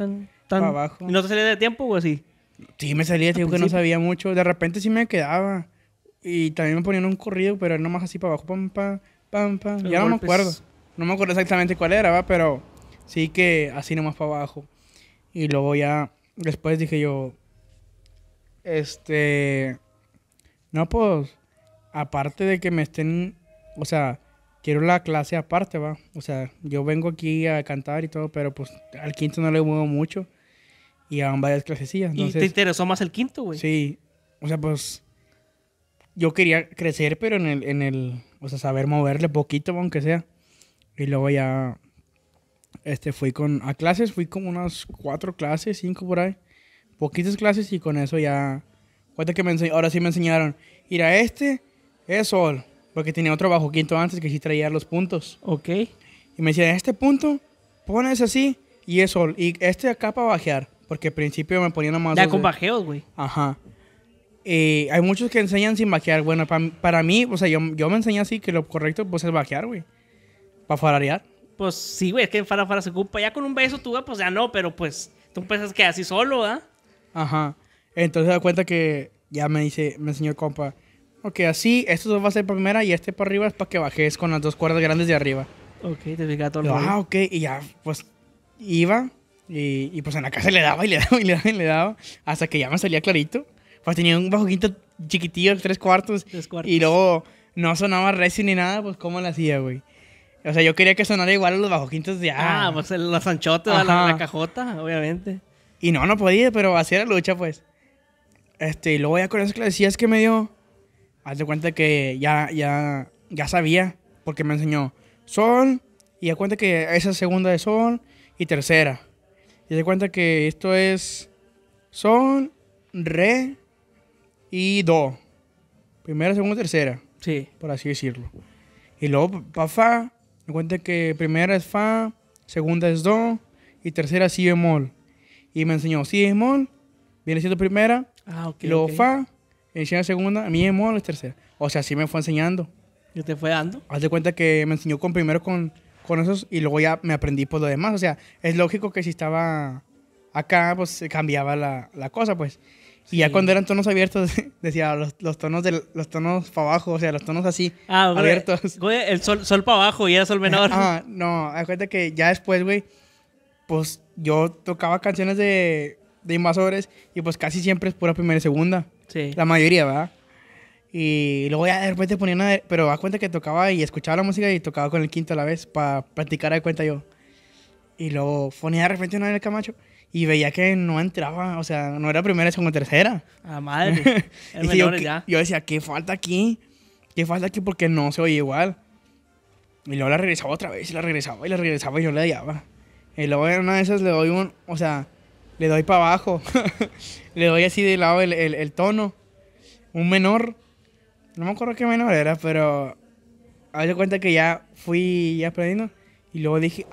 Para abajo. ¿Y no te salía de tiempo o así? Sí, me salía de tiempo que no sabía mucho. De repente sí me quedaba. Y también me ponían un corrido, pero era nomás así para abajo. Pam, pam, pam, pam. Ya no me acuerdo. No me acuerdo exactamente cuál era, ¿va? Pero sí que así nomás para abajo. Y luego ya... Después dije yo... No, pues, aparte de que me estén, o sea, quiero la clase aparte, va. O sea, yo vengo aquí a cantar y todo, pero pues al quinto no le muevo mucho. Y a varias clasecillas. Entonces, ¿y te interesó más el quinto, güey? Sí, o sea, pues, yo quería crecer, pero o sea, saber moverle poquito, aunque sea. Y luego ya, fui como unas 4 clases, 5 por ahí. Poquitas clases y con eso ya... Cuéntame que ahora sí me enseñaron. Ir a es sol. Porque tenía otro bajo quinto antes que sí traía los puntos. Ok. Y me decían, este punto, pones así y es sol. Y acá para bajear. Porque al principio me ponían nomás... Ya con bajeos, güey. Ajá. Hay muchos que enseñan sin bajear. Bueno, para mí, o sea, yo me enseñé así que lo correcto pues es bajear, güey. Para fararear. Pues sí, güey. Es que farafara se ocupa. Ya con un beso tú, pues ya no. Pero pues tú empiezas que así solo, ¿verdad? Ajá. Entonces da cuenta que ya me enseñó el compa. Ok, así, estos 2 va a ser para primera y para arriba es para que bajes con las 2 cuerdas grandes de arriba. Ok, te explica todo el rollo. Ah, ok. Y ya, pues, iba y pues en la casa le daba hasta que ya me salía clarito. Pues tenía un bajo quinto chiquitillo, 3/4. 3/4. Y luego no sonaba recio ni nada, pues cómo lo hacía, güey. O sea, yo quería que sonara igual a los bajo quintos de... Ah, pues los anchotes, la cajota, obviamente. Y no podía, pero hacía la lucha, pues. Y luego ya con esas clases que me dio, haz de cuenta que ya sabía, porque me enseñó sol, y haz cuenta que esa segunda es sol, y tercera. Y haz cuenta que esto es sol, re, y do. Primera, segunda, tercera. Sí. Por así decirlo. Y luego para fa, haz cuenta que primera es fa, segunda es do, y tercera si bemol. Y me enseñó si bemol, viene siendo primera, luego fa, enseña segunda, mi bemol es tercera. O sea, así me fue enseñando. ¿Y te fue dando? Haz de cuenta que me enseñó primero con esos y luego ya me aprendí por lo demás. O sea, es lógico que si estaba acá, pues cambiaba la cosa, pues. Sí. Y ya cuando eran tonos abiertos, decía los tonos para abajo, o sea, los tonos así, güey, abiertos. Güey, el sol para abajo y era sol menor. No, haz de cuenta que ya después, güey, pues yo tocaba canciones de Invasores y pues casi siempre es pura primera y segunda. Sí. La mayoría, ¿verdad? Y luego ya de repente ponía una... Pero da cuenta que tocaba y escuchaba la música y tocaba con el quinto a la vez para practicar, de cuenta yo. Y luego ponía de repente una en el Camacho y veía que no entraba, o sea, no era primera, sino tercera. ¡Ah, madre! El menor ya. Yo decía, ¿qué falta aquí? ¿Qué falta aquí? Porque no se oye igual. Y luego la regresaba otra vez, y la regresaba y yo la hallaba. Y luego en una de esas le doy o sea, le doy para abajo. Le doy así de lado el tono. Un menor. No me acuerdo qué menor era, pero haz de cuenta que ya fui aprendiendo. Y luego dije,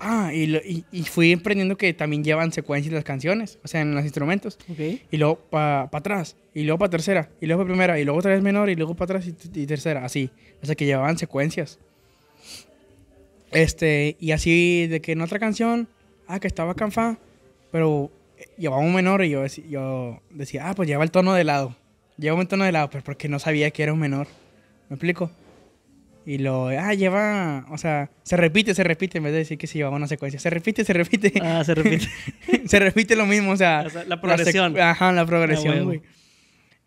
y fui aprendiendo que también llevan secuencias las canciones, o sea, en los instrumentos. Okay. Y luego para atrás, y luego para tercera, y luego para primera, y luego otra vez menor, y luego para atrás y tercera, así. O sea, que llevaban secuencias. Y así de que en otra canción, que estaba canfa, pero llevaba un menor y yo decía, pues lleva el tono de lado. Lleva un tono de lado, pero porque no sabía que era un menor. ¿Me explico? Y lo, lleva, o sea, se repite, en vez de decir que se llevaba una secuencia. Se repite. Se repite lo mismo, o sea la progresión. La progresión, güey.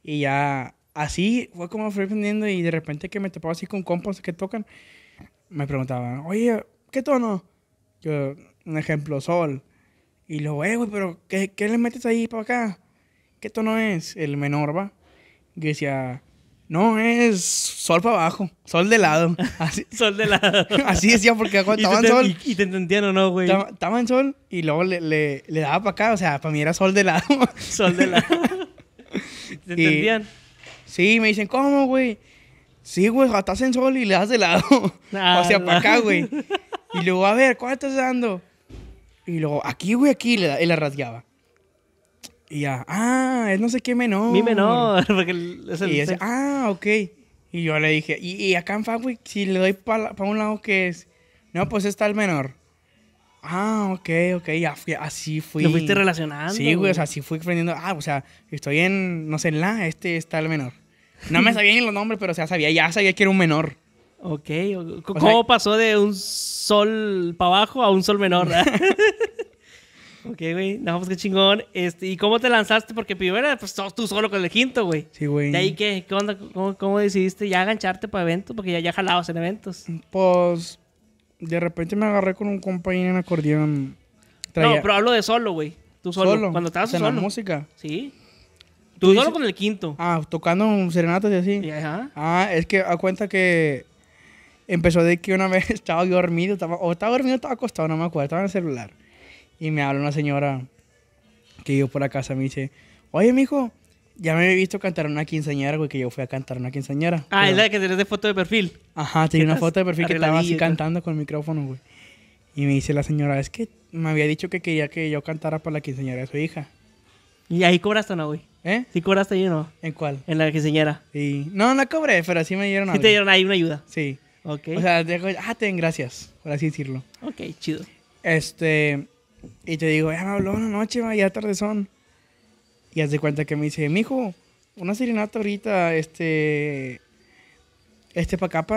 Y ya, así fue como fui aprendiendo, y de repente que me topaba así con compas que tocan, me preguntaban, oye, ¿qué tono? Yo, un ejemplo, sol. Y luego, güey, pero ¿qué le metes ahí para acá? ¿Qué tono es? El menor, va. Y decía... No, es sol para abajo, sol de lado. Así, sol de lado. Así decía, porque estaba en sol. ¿Y te entendían o no, güey? Estaba en sol y luego le daba para acá. O sea, para mí era sol de lado. Sol de lado. ¿Te entendían? Sí, me dicen, ¿cómo, güey? Sí, güey, estás en sol y le das de lado. Para acá, güey. Y luego, a ver, ¿cuál estás dando? Y luego, aquí, güey, aquí. Y la rasgaba. Y ya, es no sé qué menor. Mi menor, porque es el... Y ese, ok. Y yo le dije, y acá en fa, güey, si le doy para un lado, ¿qué es? No, pues está el menor. Ok, ya, así fui. ¿Lo fuiste relacionando? Sí, güey, o sea, así fui aprendiendo. O sea, estoy en, no sé, en la, está el menor. No me sabía ni los nombres, pero o sea, ya sabía que era un menor. Ok, ¿cómo pasó de un sol para abajo a un sol menor? Ok, güey. No, pues qué chingón. ¿Y cómo te lanzaste? Porque primero era pues tú solo con el quinto, güey. Sí, güey. ¿De ahí qué? ¿Qué onda? ¿Cómo decidiste ya engancharte para eventos? Porque ya jalabas en eventos. Pues de repente me agarré con un compañero en acordeón. No, pero hablo de solo, güey. Tú solo. Cuando estabas solo. En la música. Sí. Tú solo con el quinto. Tocando serenatas y así. Ajá. Es que a cuenta que empezó de que una vez estaba yo dormido. Estaba acostado, no me acuerdo. Estaba en el celular. Y me habla una señora que vive por la casa, me dice, oye, mijo, ya me he visto cantar una quinceañera, güey, que yo fui a cantar una quinceañera. Es la que tenés de foto de perfil. Ajá, tenía una foto de perfil que estaba así cantando con el micrófono, güey. Y me dice la señora, es que me había dicho que quería que yo cantara para la quinceañera de su hija. ¿Y ahí cobraste o no, güey? ¿Sí cobraste ahí o no? ¿En cuál? En la quinceañera. Sí. No, no cobré, pero sí me dieron algo. Sí te dieron ahí una ayuda. Sí. Ok. O sea, ten gracias, por así decirlo. Ok, chido. Y te digo, ya me habló una noche, ya tardezón. Y haz de cuenta que me dice, mijo, una serenata ahorita, para acá,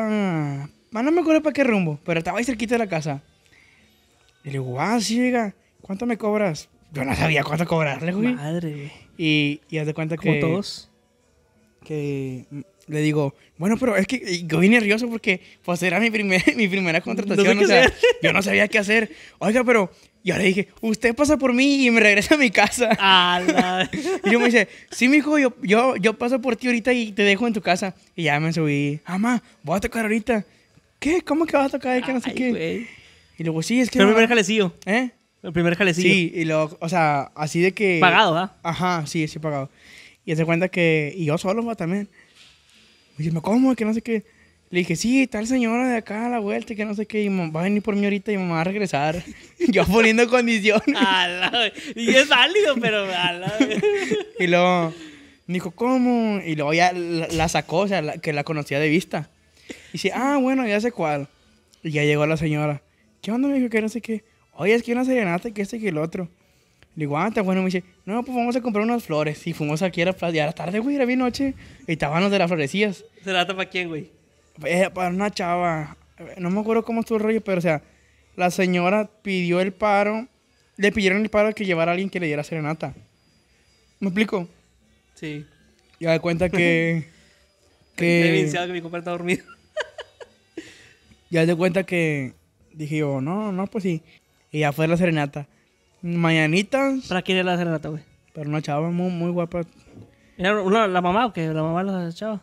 no me acuerdo para qué rumbo, pero estaba ahí cerquita de la casa. Y le digo, sí, llega, ¿cuánto me cobras? Yo no sabía cuánto cobrarle, güey. Madre. Y haz de cuenta que... ¿Como todos? Que... Le digo, bueno, pero es que yo vine nervioso porque pues era mi primera contratación, no sé, yo no sabía qué hacer. Oiga, pero yo le dije, usted pasa por mí y me regresa a mi casa. Y yo me dice, sí, mijo, yo paso por ti ahorita y te dejo en tu casa. Y ya me subí, mamá, voy a tocar ahorita. ¿Qué? ¿Cómo que vas a tocar? Que no sé qué. Wey. Y luego, sí, es que... Pero el primer jalecillo. El primer jalecillo. Sí, y luego, o sea, así de que... Pagado, ¿verdad? Ajá, sí, pagado. Y se cuenta que... Y yo solo, también. Me dice, ¿cómo? Que no sé qué. Le dije, sí, tal señora de acá a la vuelta, que no sé qué. Y va a venir por mí ahorita y me va a regresar. Yo poniendo condiciones. Y es válido, pero... Y luego me dijo, ¿cómo? Y luego ya la sacó, o sea, que la conocía de vista. Y dice, bueno, ya sé cuál. Y ya llegó la señora. ¿Qué onda? Me dijo que no sé qué. Oye, es que una serenata, que este, que el otro. Le digo, bueno, me dice, no, pues vamos a comprar unas flores. Y fuimos aquí a la plaza. Y a la tarde, güey, era bien noche. Y estaban los de las florecillas. ¿Serenata para quién, güey? Para una chava. No me acuerdo cómo estuvo el rollo, pero, o sea, la señora pidió el paro. Le pidieron el paro que llevara a alguien que le diera serenata. ¿Me explico? Sí. Y da cuenta que... Me he iniciado que mi compa está dormido. Ya de cuenta que... Dije yo, no, pues sí. Y ya fue la serenata. Mañanitas. ¿Para quién era la serenata, güey? Para una chava muy, muy guapa. ¿Era la mamá o qué? ¿La mamá la chava?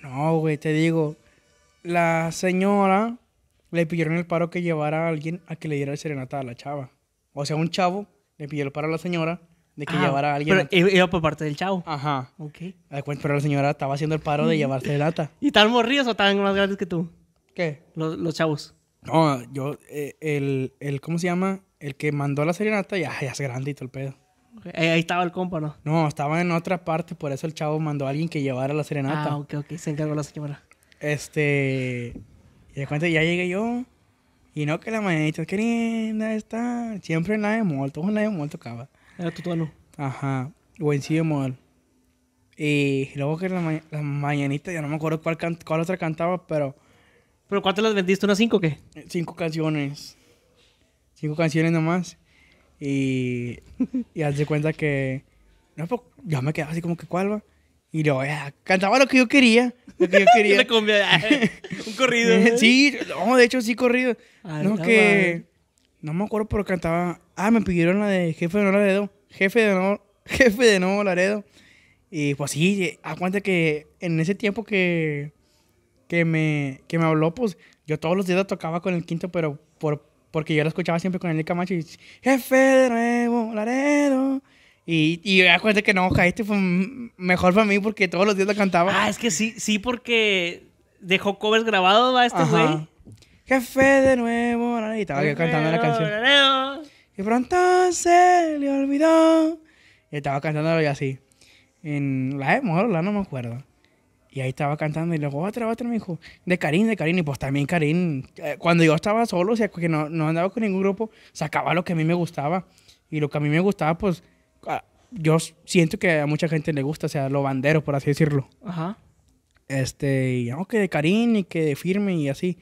No, güey, te digo. La señora le pidieron el paro que llevara a alguien a que le diera el serenata a la chava. O sea, un chavo le pidió el paro a la señora de que llevara a alguien. Pero iba por parte del chavo. Ajá. Ok. Pero la señora estaba haciendo el paro de llevarse de lata. ¿Y tan morridos o tan más grandes que tú? ¿Qué? Los chavos. No, yo, ¿cómo se llama? El que mandó la serenata, ya es grande y todo el pedo. Okay. Ahí estaba el compa, ¿no? No, estaba en otra parte, por eso el chavo mandó a alguien que llevara la serenata. Ah, ok, se encargó la señora. Y de cuenta ya llegué yo, y no que la manita, qué linda está, siempre en la de molto, ojo en la de molto, cava. Era tu tono. Ajá, o en sí de mol. Y luego que la mañanita, ya no me acuerdo cuál otra cantaba, pero... ¿Pero cuántas las vendiste? ¿Unas 5 o qué? 5 canciones. 5 canciones nomás. Y haz de cuenta que... No, pues yo me quedaba así como que cuál va. Y luego cantaba lo que yo quería. Lo que yo quería. Un corrido. Sí, no, de hecho sí, corrido. Ay, no, que... Mal. No me acuerdo, pero cantaba... Ah, me pidieron la de Jefe de Honor Laredo. Jefe de Nuevo Laredo. Y pues sí, haz cuenta que en ese tiempo que me habló, pues yo todos los días la tocaba con el quinto, pero porque yo la escuchaba siempre con Ariel Camacho y Jefe de Nuevo Laredo. Y me da cuenta que no, caíste fue mejor para mí porque todos los días la cantaba. Ah, es que sí, porque dejó covers grabados, va, este güey. Jefe de Nuevo Laredo. Y estaba yo cantando la canción. Laredo. Y pronto se le olvidó. Y estaba cantándolo y así. En la de Moro, no me acuerdo. Y ahí estaba cantando y luego otra, me dijo, de Karin. Y pues también Karin, cuando yo estaba solo, o sea, que no andaba con ningún grupo, sacaba lo que a mí me gustaba. Y lo que a mí me gustaba, pues, yo siento que a mucha gente le gusta, o sea, lo bandero, por así decirlo. Ajá. Y no, que de Karin y que de Firme y así.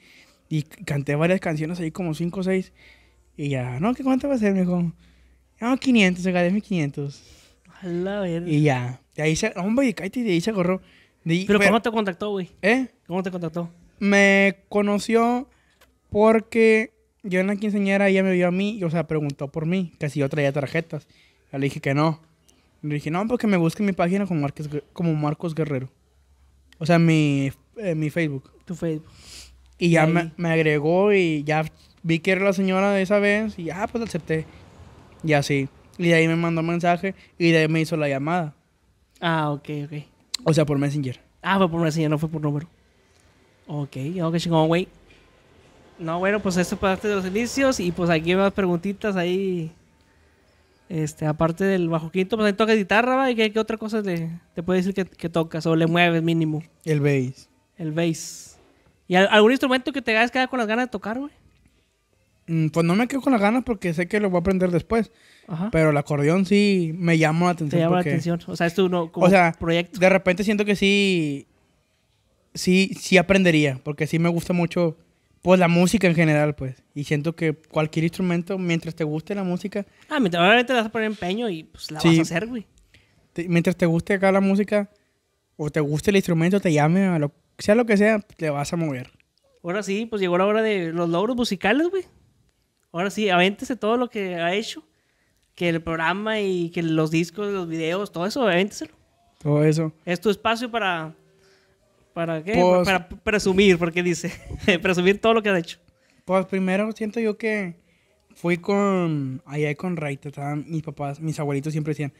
Y canté varias canciones ahí, como 5 o 6. Y ya, no, ¿qué cuánto va a ser? Me dijo, no, 500, acá 1500. A la verga. Y ya, de ahí se, hombre, y de ahí se agarró. ¿Pero cómo te contactó, güey? ¿Eh? ¿Cómo te contactó? Me conoció porque yo en la quinceañera ella me vio a mí y, o sea, preguntó por mí, que si yo traía tarjetas. Le dije que no. Le dije, no, porque me busque en mi página como Marcos Guerrero. O sea, mi Facebook. Tu Facebook. Y ya me agregó y ya vi que era la señora de esa vez y ya, pues acepté. Y así. Y de ahí me mandó un mensaje y de ahí me hizo la llamada. Ah, ok. O sea, por Messenger. Ah, fue por Messenger, no fue por número. Ok, chingón, güey. No, bueno, pues esto es parte de los inicios. Y pues aquí hay más preguntitas ahí. Aparte del bajo quinto, pues ahí tocas guitarra, ¿va? ¿Y qué otra cosa te puede decir que tocas o le mueves mínimo? El bass. ¿Y algún instrumento que te hagas quedar con las ganas de tocar, güey? Pues no me quedo con las ganas porque sé que lo voy a aprender después. Ajá. Pero el acordeón sí me llama la atención. Te llama la atención. O sea, es tu proyecto. De repente siento que sí aprendería. Porque sí me gusta mucho, pues, la música en general, pues. Y siento que cualquier instrumento, mientras te guste la música... Ah, obviamente le vas a poner empeño y pues la vas a hacer, güey. Mientras te guste acá la música o te guste el instrumento, te llame, a sea lo que sea, te vas a mover. Ahora sí, pues llegó la hora de los logros musicales, güey. Ahora sí, avéntese todo lo que ha hecho. Que el programa y que los discos, los videos, todo eso, avénteselo. Todo eso. Es tu espacio ¿para qué? Pues, para presumir, porque dice. Presumir todo lo que has hecho. Pues primero siento yo que fui allá con Reyta, estaban mis papás, mis abuelitos siempre decían,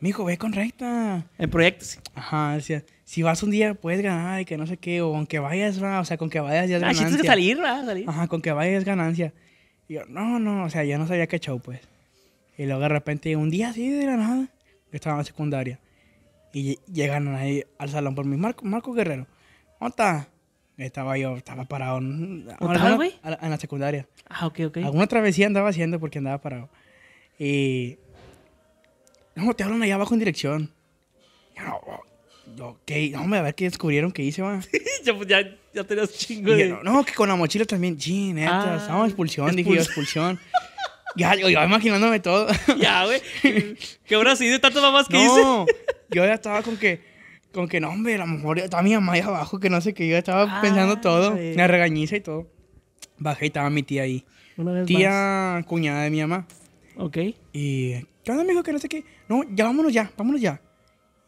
mijo, ve con Reyta. En proyectos. Ajá, decía, si vas un día puedes ganar y que no sé qué, o aunque vayas, o sea, con que vayas ya es ganancia. Tienes que salir, ¿verdad? Salir. Ajá, con que vayas es ganancia. Y yo, no, o sea, ya no sabía qué show, pues. Y luego de repente, un día así de la nada, yo estaba en la secundaria. Y llegan ahí al salón por mí, Marco Guerrero. ¿Dónde está? Estaba parado. ¿Dónde estaba, en la secundaria? Ah, ok. Alguna travesía andaba haciendo porque andaba parado. Y... No, te hablan allá abajo en dirección. Yo, a ver qué descubrieron que hice, va. ya tenías chingo de... No, que con la mochila también. Sí, neta. No, expulsión, dije yo, expulsión. Ya, yo imaginándome todo. Ya, güey. ¿Qué hora sí de tantas mamás que hice? No, yo ya estaba con que no, hombre, a lo mejor estaba mi mamá ahí abajo, que no sé qué. Yo estaba pensando todo. Me regañiza y todo. Bajé y estaba mi tía ahí. Una vez tía más. Cuñada de mi mamá. Ok. Y... ¿Qué onda, amigo? Que no sé qué. No, ya vámonos ya.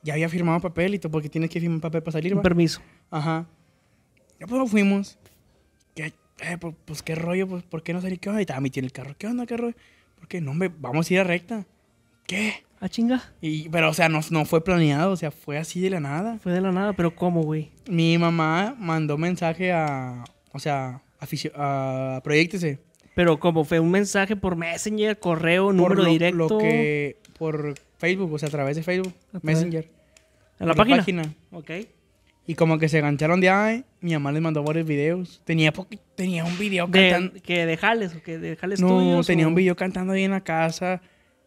Ya había firmado papel y todo, porque tienes que firmar papel para salir, ¿va? Un permiso. Ajá. Ya pues nos fuimos. Pues qué rollo, pues, ¿por qué no salí? ¿Qué onda? Y estaba mi tía en el carro. ¿Qué onda, qué rollo? ¿Por qué? No, hombre, vamos a ir a Reyta. ¿Qué? Ah, chinga. Y, pero, o sea, no fue planeado, o sea, fue así de la nada. Fue de la nada, pero ¿cómo, güey? Mi mamá mandó mensaje a, o sea, a Proyéctese. Pero ¿cómo? ¿Fue un mensaje por Messenger, correo, número directo? Lo que, por Facebook, o sea, a través de Facebook, Messenger. ¿En la página? Ok. Y como que se gancharon de ahí, mi mamá les mandó varios videos. Tenía un video cantando. ¿Que de jales? ¿O que de jales tuyos? No, tenía un video cantando ahí en la casa.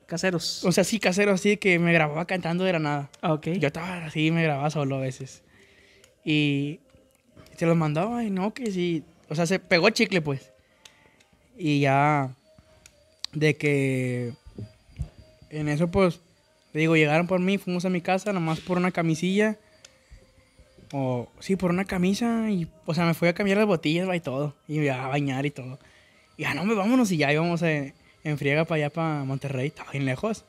¿Caseros? O sea, sí, caseros, así que me grababa cantando de la nada. Ah, ok. Yo estaba así, me grababa solo a veces. Y se los mandaba y no, que sí. O sea, se pegó chicle, pues. Y ya, de que en eso, pues, te digo, llegaron por mí, fuimos a mi casa, nomás por una camisilla. O, sí, por una camisa. Y, o sea, me fui a cambiar las botillas, y todo. Y ya, a bañar y todo. Y ya, no, vámonos. Y ya íbamos en friega para allá, para Monterrey. Estaba bien lejos.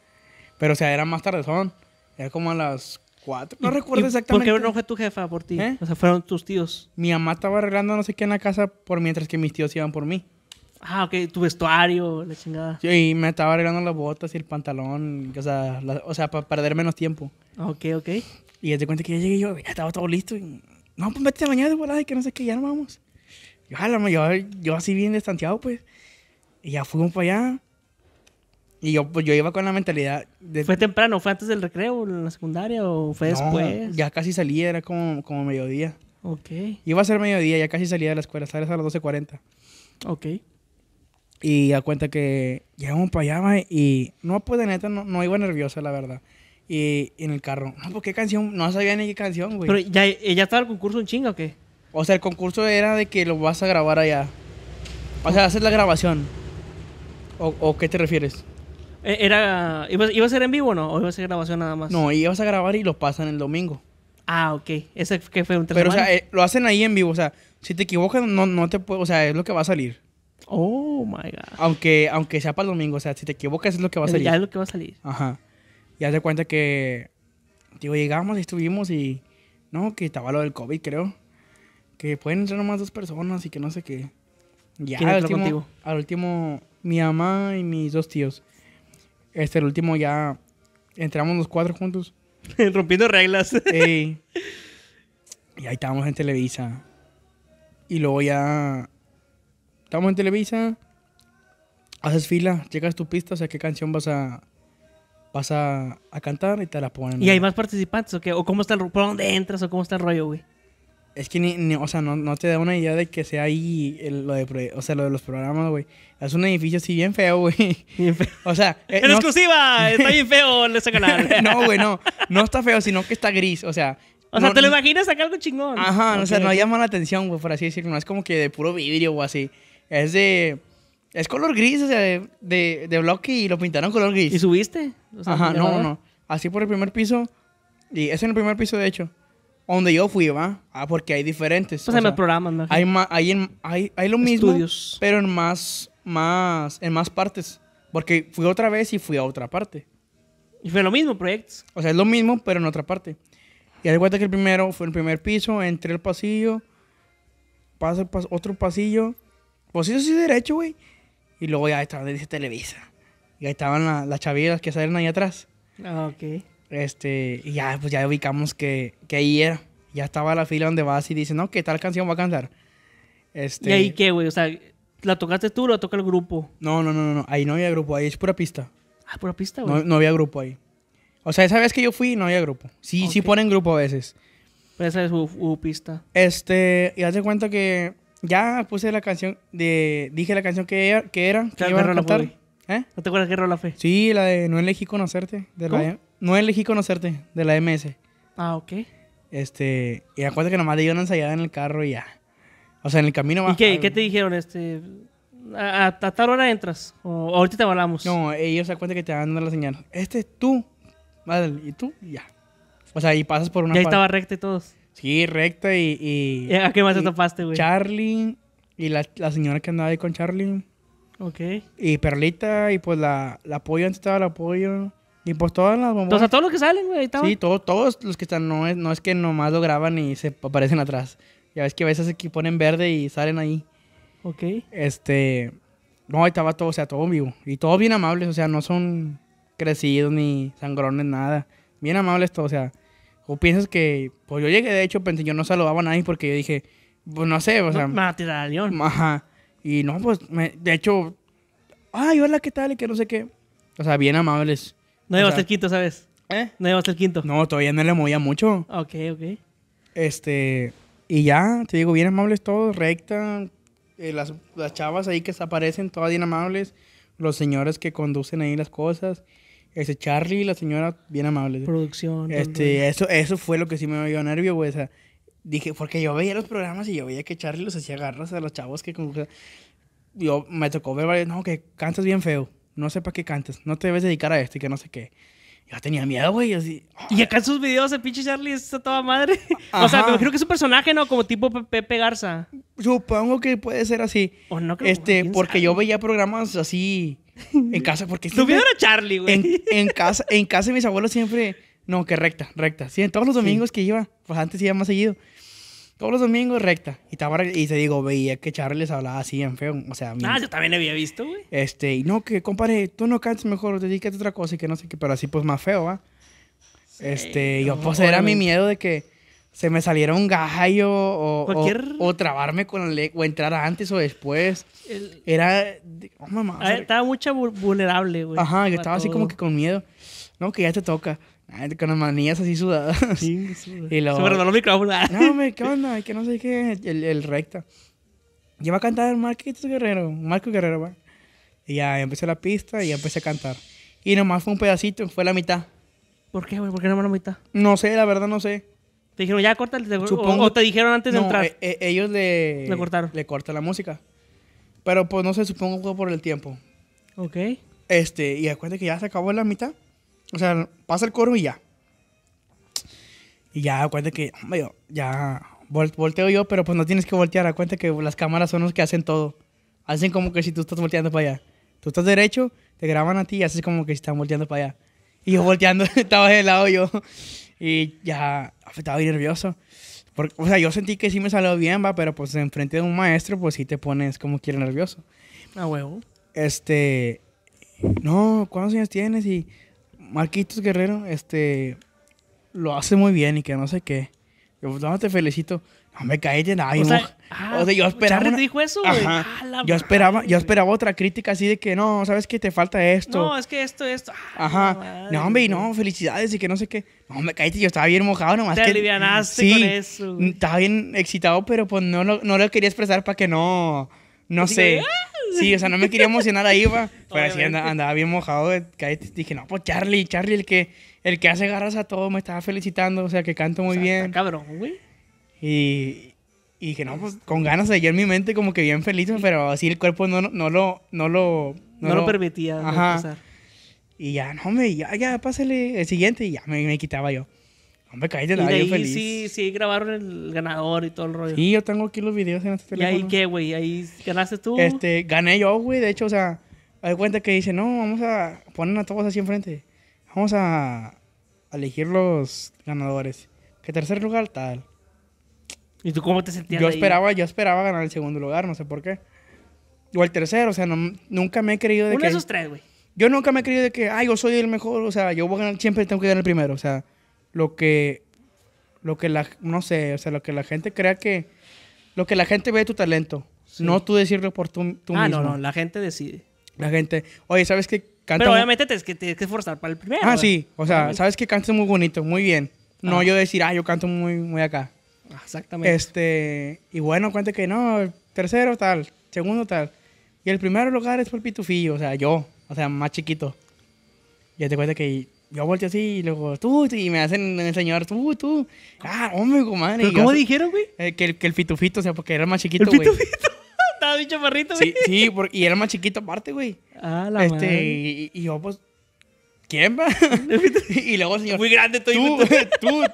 Pero, o sea, era más tardezón. Era como a las 4. No recuerdo exactamente. ¿Por qué no fue tu jefa por ti? O sea, fueron tus tíos. Mi mamá estaba arreglando no sé qué en la casa, por mientras que mis tíos iban por mí. Ah, ok, tu vestuario, la chingada. Sí, y me estaba arreglando las botas y el pantalón, o sea, para perder menos tiempo. Ok, ok. Y ya te cuenta que ya llegué yo, ya estaba todo listo. Y, no, pues vete a bañar de volada y que no sé qué, ya no vamos. Yo así bien destanteado, pues. Y ya fuimos para allá. Y yo, pues, yo iba con la mentalidad de... ¿Fue temprano? ¿Fue antes del recreo, en la secundaria o fue después? Ya casi salía, era como mediodía. Ok. Iba a ser mediodía, ya casi salía de la escuela, salía a las 12:40. Ok. Y a cuenta que llegamos para allá, ma, y no, pues de neta, no iba nerviosa, la verdad. Y en el carro, no, pues qué canción, no sabía ni qué canción, güey. Pero ya estaba el concurso en chinga, ¿o qué? O sea, el concurso era de que lo vas a grabar allá. O sea, haces la grabación. ¿O qué te refieres? Era, ¿iba a ser en vivo o no? ¿O iba a ser grabación nada más? No, ibas a grabar y lo pasan el domingo. Ah, ok. ¿Ese qué fue? Pero, o sea, lo hacen ahí en vivo, o sea, si te equivocas, no te puedo, o sea, es lo que va a salir. Oh my God. Aunque sea para el domingo, o sea, si te equivocas es lo que va a salir. Ya es lo que va a salir. Ajá. Ya te cuenta que, digo, llegamos y estuvimos y, no, que estaba lo del COVID, creo. Que pueden entrar nomás 2 personas y que no sé qué. Ya, al último, mi mamá y mis 2 tíos. El último ya entramos los 4 juntos. Rompiendo reglas. Ey. Y ahí estábamos en Televisa. Y luego ya... Estamos en Televisa, haces fila, checas tu pista, o sea, qué canción vas a cantar y te la ponen. ¿Y hay más participantes o qué? ¿O cómo está el rollo? ¿Por dónde entras o cómo está el rollo, güey? Es que o sea, no te da una idea de que sea ahí lo de los programas, güey. Es un edificio así bien feo, güey. Bien feo. O sea... ¡En exclusiva! Está bien feo en ese canal. No, güey, no. No está feo, sino que está gris, o sea... O sea, te lo imaginas acá algo chingón. Ajá, okay. O sea, no llama la atención, güey, por así decirlo. No es como que de puro vidrio o así. Es color gris, o sea, de bloque y lo pintaron color gris. ¿Y subiste? O sea, ajá, no. Así por el primer piso. Y es en el primer piso, de hecho. Donde yo fui, ¿va? Ah, porque hay diferentes. Pues o en sea, los programas, ¿no? Hay lo mismo. Estudios. Pero en más partes. Porque fui otra vez y fui a otra parte. Y fue lo mismo, proyectos. O sea, es lo mismo, pero en otra parte. Y haz cuenta que el primero fue el primer piso, entré al pasillo, paso otro pasillo. Pues eso sí derecho, güey. Y luego ya estaba, dice Televisa. Y ahí estaban las chavillas que salen ahí atrás. Ah, ok. Y ya, pues ya ubicamos que ahí era. Ya estaba la fila donde vas y dices, no, que tal canción va a cantar. ¿Y ahí qué, güey? O sea, ¿la tocaste tú o la toca el grupo? No. Ahí no había grupo, ahí es pura pista. Ah, pura pista, güey. No había grupo ahí. O sea, esa vez que yo fui no había grupo. Sí, okay. Sí ponen grupo a veces. Pero esa es su pista. Y haz de cuenta que... Ya puse la canción de... Dije la canción que era. Que iba a cantar. ¿No te acuerdas qué rola fue? Sí, la de No elegí conocerte. No elegí conocerte, de la MS. Ah, ok. Y acuérdate que nomás le dio una ensayada en el carro y ya. O sea, en el camino... ¿Y qué te dijeron? ¿A tal hora entras? ¿O ahorita te hablamos? No, ellos se acuerdan que te van dando la señal. Es tú. Madre, y tú, ya. O sea, y pasas por una... ¿Ya estaba recta y todos? Sí, recta y ¿a qué más te topaste, güey? Charly y la señora que andaba ahí con Charly. Ok. Y Perlita y pues la Pollo, antes estaba la Pollo. Y pues todas las bombonas. O sea, todos los que salen, güey, ahí estaban. Sí, todos los que están. No es que nomás lo graban y se aparecen atrás. Ya ves que a veces aquí ponen verde y salen ahí. Ok. No, ahí estaba todo, o sea, todo vivo. Y todos bien amables, o sea, no son... crecidos ni sangrones, nada. Bien amables todo, o sea, o piensas que, pues yo llegué, de hecho, pensé, yo no saludaba a nadie porque yo dije, pues no sé, o sea. No, me va a tirar al león. Ajá. Y no, pues, de hecho, ay, hola, ¿qué tal? Y que no sé qué. O sea, bien amables. No llevaste el quinto, ¿sabes? ¿Eh? No llevaste el quinto. No, todavía no le movía mucho. Ok, ok. Y ya, te digo, bien amables todos, Reyta, las chavas ahí que se aparecen, todas bien amables. Los señores que conducen ahí las cosas. Charly, la señora, bien amable. Producción. Eso fue lo que sí me dio nervio, güey. O sea, dije, porque yo veía los programas y yo veía que Charly los hacía garras a los chavos que conducen. Yo me tocó ver varios, no, que cantas bien feo. No sé para qué cantas. No te debes dedicar a esto y que no sé qué. Yo tenía miedo, güey. Así, ¿y acá en sus videos el pinche Charly es a toda madre? Ajá. O sea, me imagino que es un personaje, ¿no? Como tipo Pepe Garza. Supongo que puede ser así. O no creo. Porque yo veía programas así en casa. Porque tu video era Charly, güey. En casa mis abuelos siempre... No, que Reyta. Sí, todos los domingos que iba. Pues antes iba más seguido. Todos los domingos Reyta. Y te digo, veía que Charly les hablaba así en feo. O sea, ah, yo también había visto, güey. Y no, que compadre, tú no cantes mejor, dedícate a otra cosa y que no sé qué, pero así pues más feo, ¿va? Sí, yo pues era mi miedo de que se me saliera un gallo o trabarme con la o entrar antes o después. Oh, mamá. Estaba mucha vulnerable, güey. Ajá, yo estaba así como que con miedo. No, que ya te toca. Con las manillas así sudadas. Sí, sudadas. Y luego, se me reveló el micrófono. No, hombre, ¿qué onda? Que no sé qué. El Reyta. Ya va a cantar Marcos Guerrero, va. Y ya empecé la pista y ya empecé a cantar. Y nomás fue un pedacito, fue la mitad. ¿Por qué, güey? ¿Por qué nomás la mitad? No sé, la verdad no sé. ¿Te dijeron ya corta? ¿O te dijeron antes de entrar? Ellos le cortaron. Le corta la música. Pero pues no sé, supongo fue por el tiempo. Ok. Y acuérdate que ya se acabó la mitad. O sea, pasa el coro y ya. Y ya, acuérdate que... Ya volteo yo, pero pues no tienes que voltear. Acuérdate que las cámaras son los que hacen todo. Hacen como que si tú estás volteando para allá. Tú estás derecho, te graban a ti y haces como que si están volteando para allá. Y yo volteando, estaba de lado yo. Y ya, estaba bien nervioso. Porque, o sea, yo sentí que sí me salió bien, va, pero pues enfrente de un maestro, pues sí te pones como que nervioso. Ah, huevo. No, ¿cuántos años tienes? Y... Marquitos Guerrero, lo hace muy bien y que no sé qué. Yo, no, te felicito. No me caí de nadie. O sea, yo esperaba... Charly te dijo eso, güey. Yo esperaba otra crítica así de que, no, ¿sabes qué? Te falta esto. No, es que esto. Ajá. No, hombre, no, felicidades y que no sé qué. No, me caí, yo estaba bien mojado nomás. Te alivianaste con eso. Güey. Estaba bien excitado, pero pues no lo quería expresar para que no sé... Sí, o sea, no me quería emocionar ahí, va. Pero así andaba bien mojado. Dije, no, pues Charly, el que hace garras a todo, me estaba felicitando. O sea, que canto muy bien. Está cabrón, güey. Y dije, no, pues con ganas de yo en mi mente como que bien feliz, pero así el cuerpo no lo permitía. Ajá. Y ya, no, hombre, ya, pásale el siguiente. Y ya me quitaba yo. Hombre, cállate, la yo feliz. Sí, grabaron el ganador y todo el rollo. Sí, yo tengo aquí los videos en este teléfono. ¿Y ahí qué, güey? ¿Ahí ganaste tú? Gané yo, güey. De hecho, o sea, hay cuenta que dice, no, vamos a poner a todos así enfrente. Vamos a elegir los ganadores. Que tercer lugar, tal. ¿Y tú cómo te sentías ahí? Yo esperaba ganar el segundo lugar, no sé por qué. O el tercero, o sea, nunca me he creído de que... Uno de esos tres, güey. Yo nunca me he creído de que, yo soy el mejor, o sea, yo voy a ganar, siempre tengo que ganar el primero, o sea... Lo que la gente crea que... Lo que la gente ve de tu talento. Sí. No tú decirlo por tú mismo. No, la gente decide. La gente... Oye, ¿sabes qué? Pero obviamente tienes que esforzar para el primero. Ah, sí. O sea, obviamente. ¿Sabes qué? Cantas muy bonito, muy bien. No yo decir, yo canto muy, muy acá. Exactamente. Y bueno, cuente que no, el tercero tal, segundo tal. Y el primer lugar es por Pitufillo, o sea, yo. O sea, más chiquito. Ya te cuenta que... Yo volteé así y luego, tú, y me hacen enseñar, tú. Ah, hombre, comadre. ¿Pero cómo dijeron, güey? Que el pitufito, o sea, porque era más chiquito, güey. ¿El pitufito? Estaba bien chaparrito, güey. Sí, y era más chiquito aparte, güey. Ah, la madre. Y yo, pues, ¿quién va? Y luego el señor... Muy grande, estoy...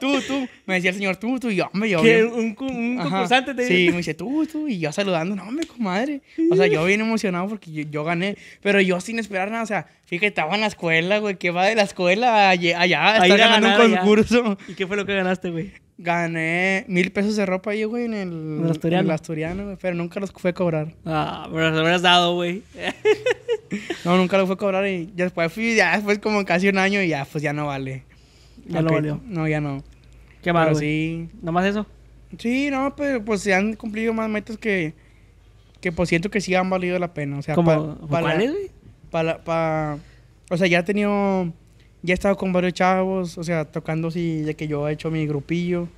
Tú. Me decía el señor, tú, y yo, hombre, yo... Que un concursante te... Sí, me dice, tú, y yo saludando. No, hombre, comadre. O sea, yo bien emocionado porque yo gané. Pero yo sin esperar nada, o sea... Fíjate, estaba en la escuela, güey. ¿Qué va de la escuela allá? Está ganando un concurso. Allá. ¿Y qué fue lo que ganaste, güey? Gané 1,000 pesos de ropa yo, güey, en el Asturiano, güey. Pero nunca los fue a cobrar. Ah, pero los hubieras dado, güey. No, nunca lo fue a cobrar y después fui, ya después como casi un año y ya, pues ya no vale. Ya no valió. No, ya no. Qué malo, pero sí. ¿Nomás eso? Sí, no, pero pues se han cumplido más metas que pues siento que sí han valido la pena. O sea, ¿cuáles, güey? O sea, ya he tenido... Ya he estado con varios chavos, o sea, tocando así de que yo he hecho mi grupillo.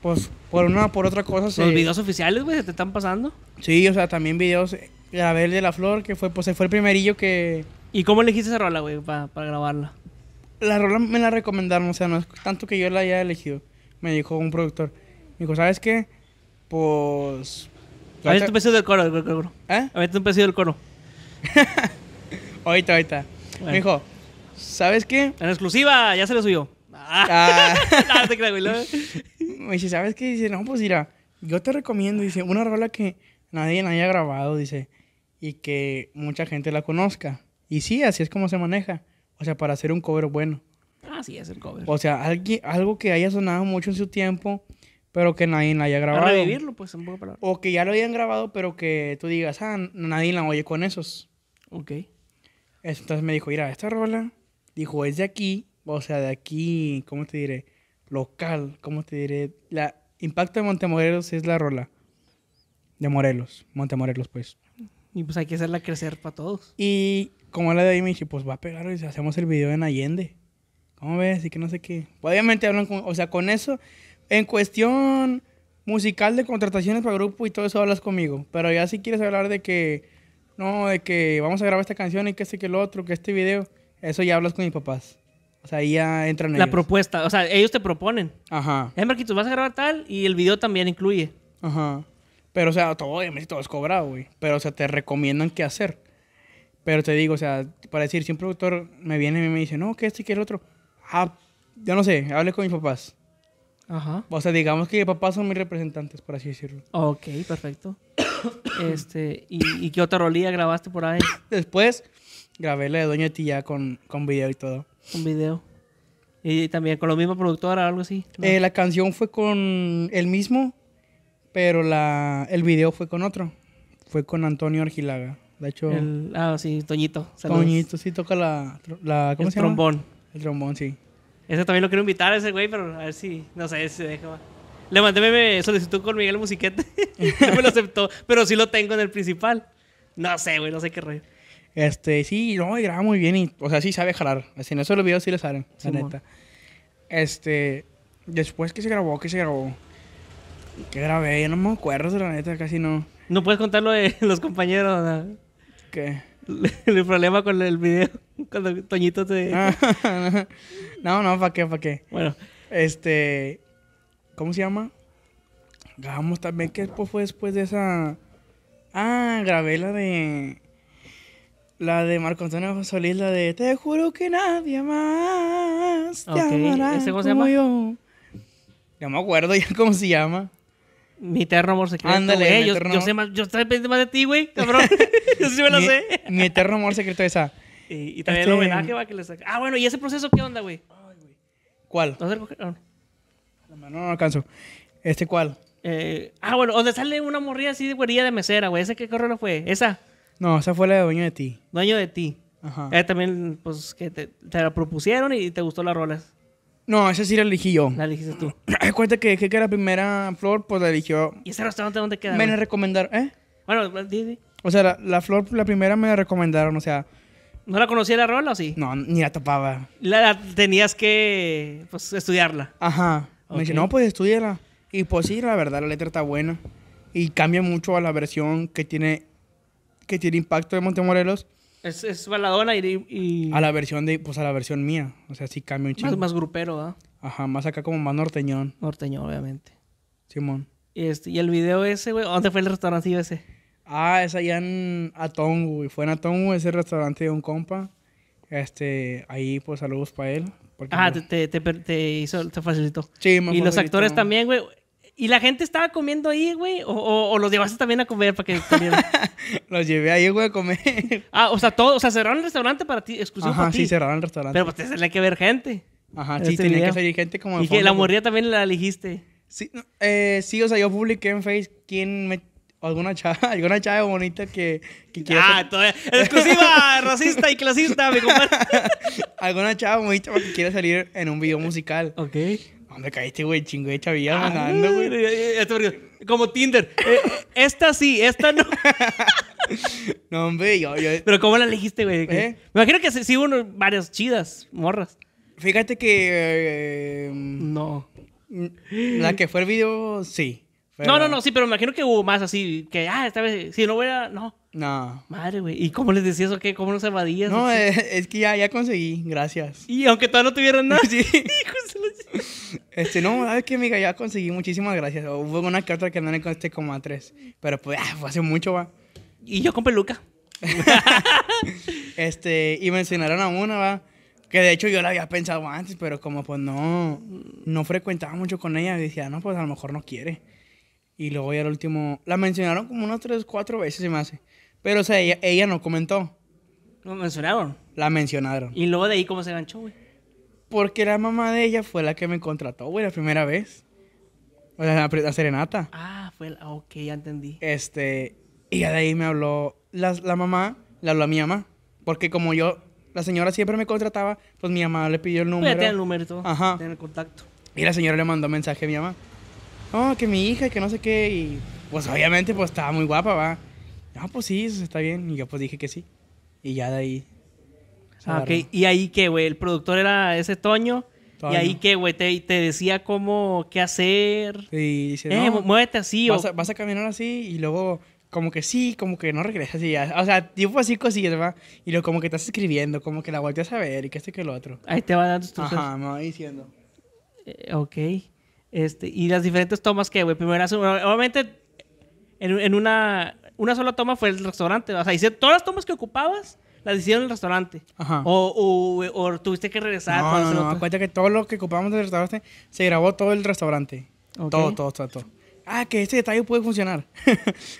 Pues por una por otra cosa. ¿Los videos oficiales, güey, se te están pasando? Sí, o sea, también videos de Abel de la Flor, que fue, pues se fue el primerillo que... ¿Y cómo elegiste esa rola, güey, para grabarla? La rola me la recomendaron, o sea, no es tanto que yo la haya elegido. Me dijo un productor. Me dijo, ¿sabes qué? Pues... Ahorita un pedazo del coro. ¿Eh? Ahorita un pedazo del coro. Ahorita. Bueno. Me dijo... ¿Sabes qué? En exclusiva, ya se lo subió. No te creo, ¿no? Me dice, ¿sabes qué? Dice, no, pues mira, yo te recomiendo, dice, una rola que nadie ha grabado, dice, y que mucha gente la conozca. Y sí, así es como se maneja. O sea, para hacer un cover bueno. Así es el cover. O sea, algo que haya sonado mucho en su tiempo, pero que nadie la haya grabado. Para revivirlo, pues, en pocas palabras. O que ya lo hayan grabado, pero que tú digas, nadie la oye con esos. Ok. Entonces me dijo, mira, esta rola... Dijo, es de aquí, o sea, de aquí, ¿cómo te diré? Local, ¿cómo te diré? La Impacto de Montemorelos es la rola. De Morelos, Montemorelos, pues. Y pues hay que hacerla crecer para todos. Y como la de ahí me dice, pues va a pegar, y hacemos el video en Allende. ¿Cómo ves? Y que no sé qué. Obviamente hablan con, o sea, con eso, en cuestión musical de contrataciones para grupo y todo eso hablas conmigo. Pero ya si quieres hablar de que, no, de que vamos a grabar esta canción y que este, que el otro, que este video... Eso ya hablas con mis papás. O sea, ahí ya entran ellos. La propuesta. O sea, ellos te proponen. Ajá. Marquitos, vas a grabar tal y el video también incluye. Ajá. Pero, o sea, todo es cobrado, güey. Pero, o sea, te recomiendan qué hacer. Pero te digo, o sea, para decir, si un productor me viene y me dice, no, que este y que el otro. Ah, yo no sé, hablé con mis papás. Ajá. O sea, digamos que mis papás son mis representantes, por así decirlo. Ok, perfecto. ¿Y qué otra rolía grabaste por ahí? Después... Grabé la de Doña Tía con video y todo. Con video. ¿Y también con la misma productora o algo así? ¿No? La canción fue con el mismo, pero el video fue con otro. Fue con Antonio Argilaga. De hecho... Sí, Toñito. Saludos. Toñito, sí, toca ¿cómo se llama? El trombón. El trombón, sí. Ese también lo quiero invitar a ese güey, pero a ver si... No sé, si se deja. Le mandé solicitud con Miguel el Musiquete. No me lo aceptó, pero sí lo tengo en el principal. No sé, güey, no sé qué rollo. Sí, no, y graba muy bien y, o sea, sí sabe jalar. En eso los videos sí le salen, sí, la neta. Después que se grabó. ¿Qué grabé? Ya no me acuerdo, la neta, casi no. No puedes contarlo de los compañeros, ¿no? ¿Qué? El problema con el video, cuando Toñito te... No, ¿para qué? Bueno. ¿Cómo se llama? Grabamos también, que fue después de esa... grabé la de Marco Antonio Solís, la de Te juro que nadie más te amará. ¿Ese cómo se llama? Yo. Ya me acuerdo ya cómo se llama. Mi eterno amor secreto. Ándale, yo sé más, yo estoy pendiente más de ti, güey, cabrón. Yo sí me lo sé. Mi eterno amor secreto esa. Y también el homenaje va que le saca. Bueno, ¿y ese proceso qué onda, güey? Ay, güey. ¿Cuál? No alcanzo. ¿Cuál? Bueno, donde sale una morrilla así de güerilla de mesera, güey. ¿Ese qué correo fue? ¿Esa? No, esa fue la de Dueño de Ti. Dueño de Ti. Ajá. También, pues, que te la propusieron y te gustó las rolas. No, esa sí la elegí yo. La elegiste tú. Cuenta que dejé que la primera Flor, pues, la eligió. ¿Y ese restaurante dónde queda? Me la recomendaron, Bueno, di. O sea, la Flor, la primera me la recomendaron, o sea... ¿No la conocía la rola o sí? No, ni la topaba. La tenías que, pues, estudiarla. Ajá. Okay. Me dice, no, pues, estudiala. Y, pues, sí, la verdad, la letra está buena. Y cambia mucho a la versión que tiene... Impacto de Montemorelos. Es baladona y... a la versión mía. O sea, sí cambia un chingo. Más grupero, ¿verdad? Ajá, más acá como más norteñón. Norteñón, obviamente. Simón. ¿Y el video ese, güey? ¿Dónde fue el restaurancillo ese? Es allá en Atongu, güey. Fue en Atongu, ese restaurante de un compa. Ahí, pues, saludos para él. Te facilitó. Sí, me facilitó. Y los actores también, güey. ¿Y la gente estaba comiendo ahí, güey? ¿O los llevaste también a comer para que comieran? Los llevé ahí, güey, a comer. O sea, todo. O sea, cerraron el restaurante para ti, exclusivo para ti. Ajá, sí, cerraron el restaurante. Pero pues te tenía que ver gente. Ajá, sí, tenía que salir gente como de fondo. Y que la morrilla también la elegiste. Sí, o sea, yo publiqué en Facebook quién me... alguna chava bonita que quiera... ¡Ah, todavía! ¡Exclusiva! ¡Racista y clasista, mi compadre! Alguna chava bonita que quiera salir en un video musical. Ok. ¿Dónde caíste, güey? Chingo de chavillas mandando, güey. Como Tinder. Esta sí, esta no. No, hombre, yo... ¿Pero cómo la elegiste, güey? Me imagino que sí hubo varias chidas, morras. Fíjate que... no. La que fue el video, sí. Pero... No, sí, pero me imagino que hubo más así, que, esta vez, si no hubiera, no. No. Madre, güey. ¿Y cómo les decías o qué? ¿Cómo los evadías? No, es que ya conseguí, gracias. Y aunque todavía no tuvieran nada. Sí. No, sabes que, amiga, ya conseguí, muchísimas gracias. Hubo una que otra que andan con como a 3. Pero pues, fue hace mucho, va. Y yo con peluca. Y me enseñaron a una, va. Que de hecho yo la había pensado antes, pero como pues no frecuentaba mucho con ella. Y decía, no, pues a lo mejor no quiere. Y luego ya al último... La mencionaron como unas 3 o 4 veces, se me hace. Pero, o sea, ella no comentó. ¿Lo mencionaron? La mencionaron. ¿Y luego de ahí cómo se ganchó, güey? Porque la mamá de ella fue la que me contrató, güey, la primera vez. O sea, la serenata. Ah, fue la... Ok, ya entendí. Y ya de ahí me habló... La mamá le habló a mi mamá. Porque como yo... La señora siempre me contrataba, pues mi mamá le pidió el número. Ya tiene el número y todo. Ajá. Tiene el contacto. Y la señora le mandó mensaje a mi mamá. No, que mi hija, que no sé qué, y pues obviamente pues estaba muy guapa, va. No, pues sí, eso está bien, y yo pues dije que sí. Y ya de ahí. Ok, ¿y ahí qué, güey? El productor era ese Toño. ¿Y ahí qué, güey? Te decía cómo, qué hacer. Sí, dice, no, muévete así. Vas a caminar así, y luego como que sí, como que no regresas y ya. O sea, tipo así cosillas, va. Y luego como que estás escribiendo, como que la volteas a ver, y que este que el otro. Ahí te va dando tus trucos. Ajá, me va diciendo. Ok. Y las diferentes tomas que, güey, primero, obviamente, en una sola toma fue el restaurante. O sea, hicieron todas las tomas que ocupabas, las hicieron en el restaurante. Ajá. O tuviste que regresar. No, cuenta que todo lo que ocupamos del restaurante, se grabó todo el restaurante. Okay. Todo. Ah, que este detalle puede funcionar.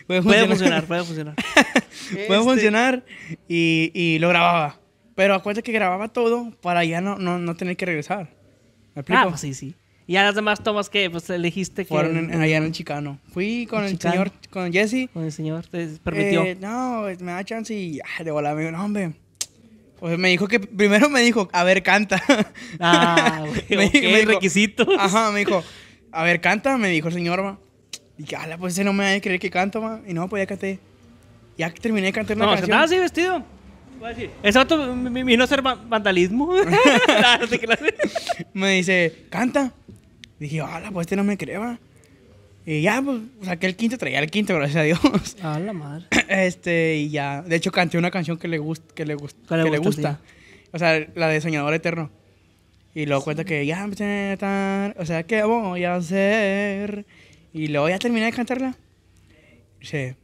Puede funcionar. Puede funcionar y lo grababa. Pero acuérdate que grababa todo para ya no tener que regresar. ¿Me explico? Ah, pues sí. Y a las demás tomas que pues elegiste que... Fueron allá en el Chicano. Fui con el Chicano. Señor, con Jesse. Con el señor, te permitió. No, me da chance y de volar, me dijo, no, hombre. Pues me dijo que, primero me dijo, a ver, canta. Ah, güey, okay, requisitos. Ajá, me dijo, a ver, canta, me dijo el señor, ma. Y dije, ala, pues ese no me va a creer que canto, ma. Y no, pues ya canté. Ya terminé de cantar la canción. No, estaba así vestido. Exacto, vino a hacer vandalismo. Me dice, canta. Dije, ala, pues este no me creba. Y ya, pues, saqué el quinto, traía el quinto, gracias a Dios. A la madre. Y ya, de hecho, canté una canción que le gusta. Sí. O sea, la de Soñador Eterno. Y luego cuenta que ya, o sea, ¿qué voy a hacer? Y luego ya terminé de cantarla. Dice,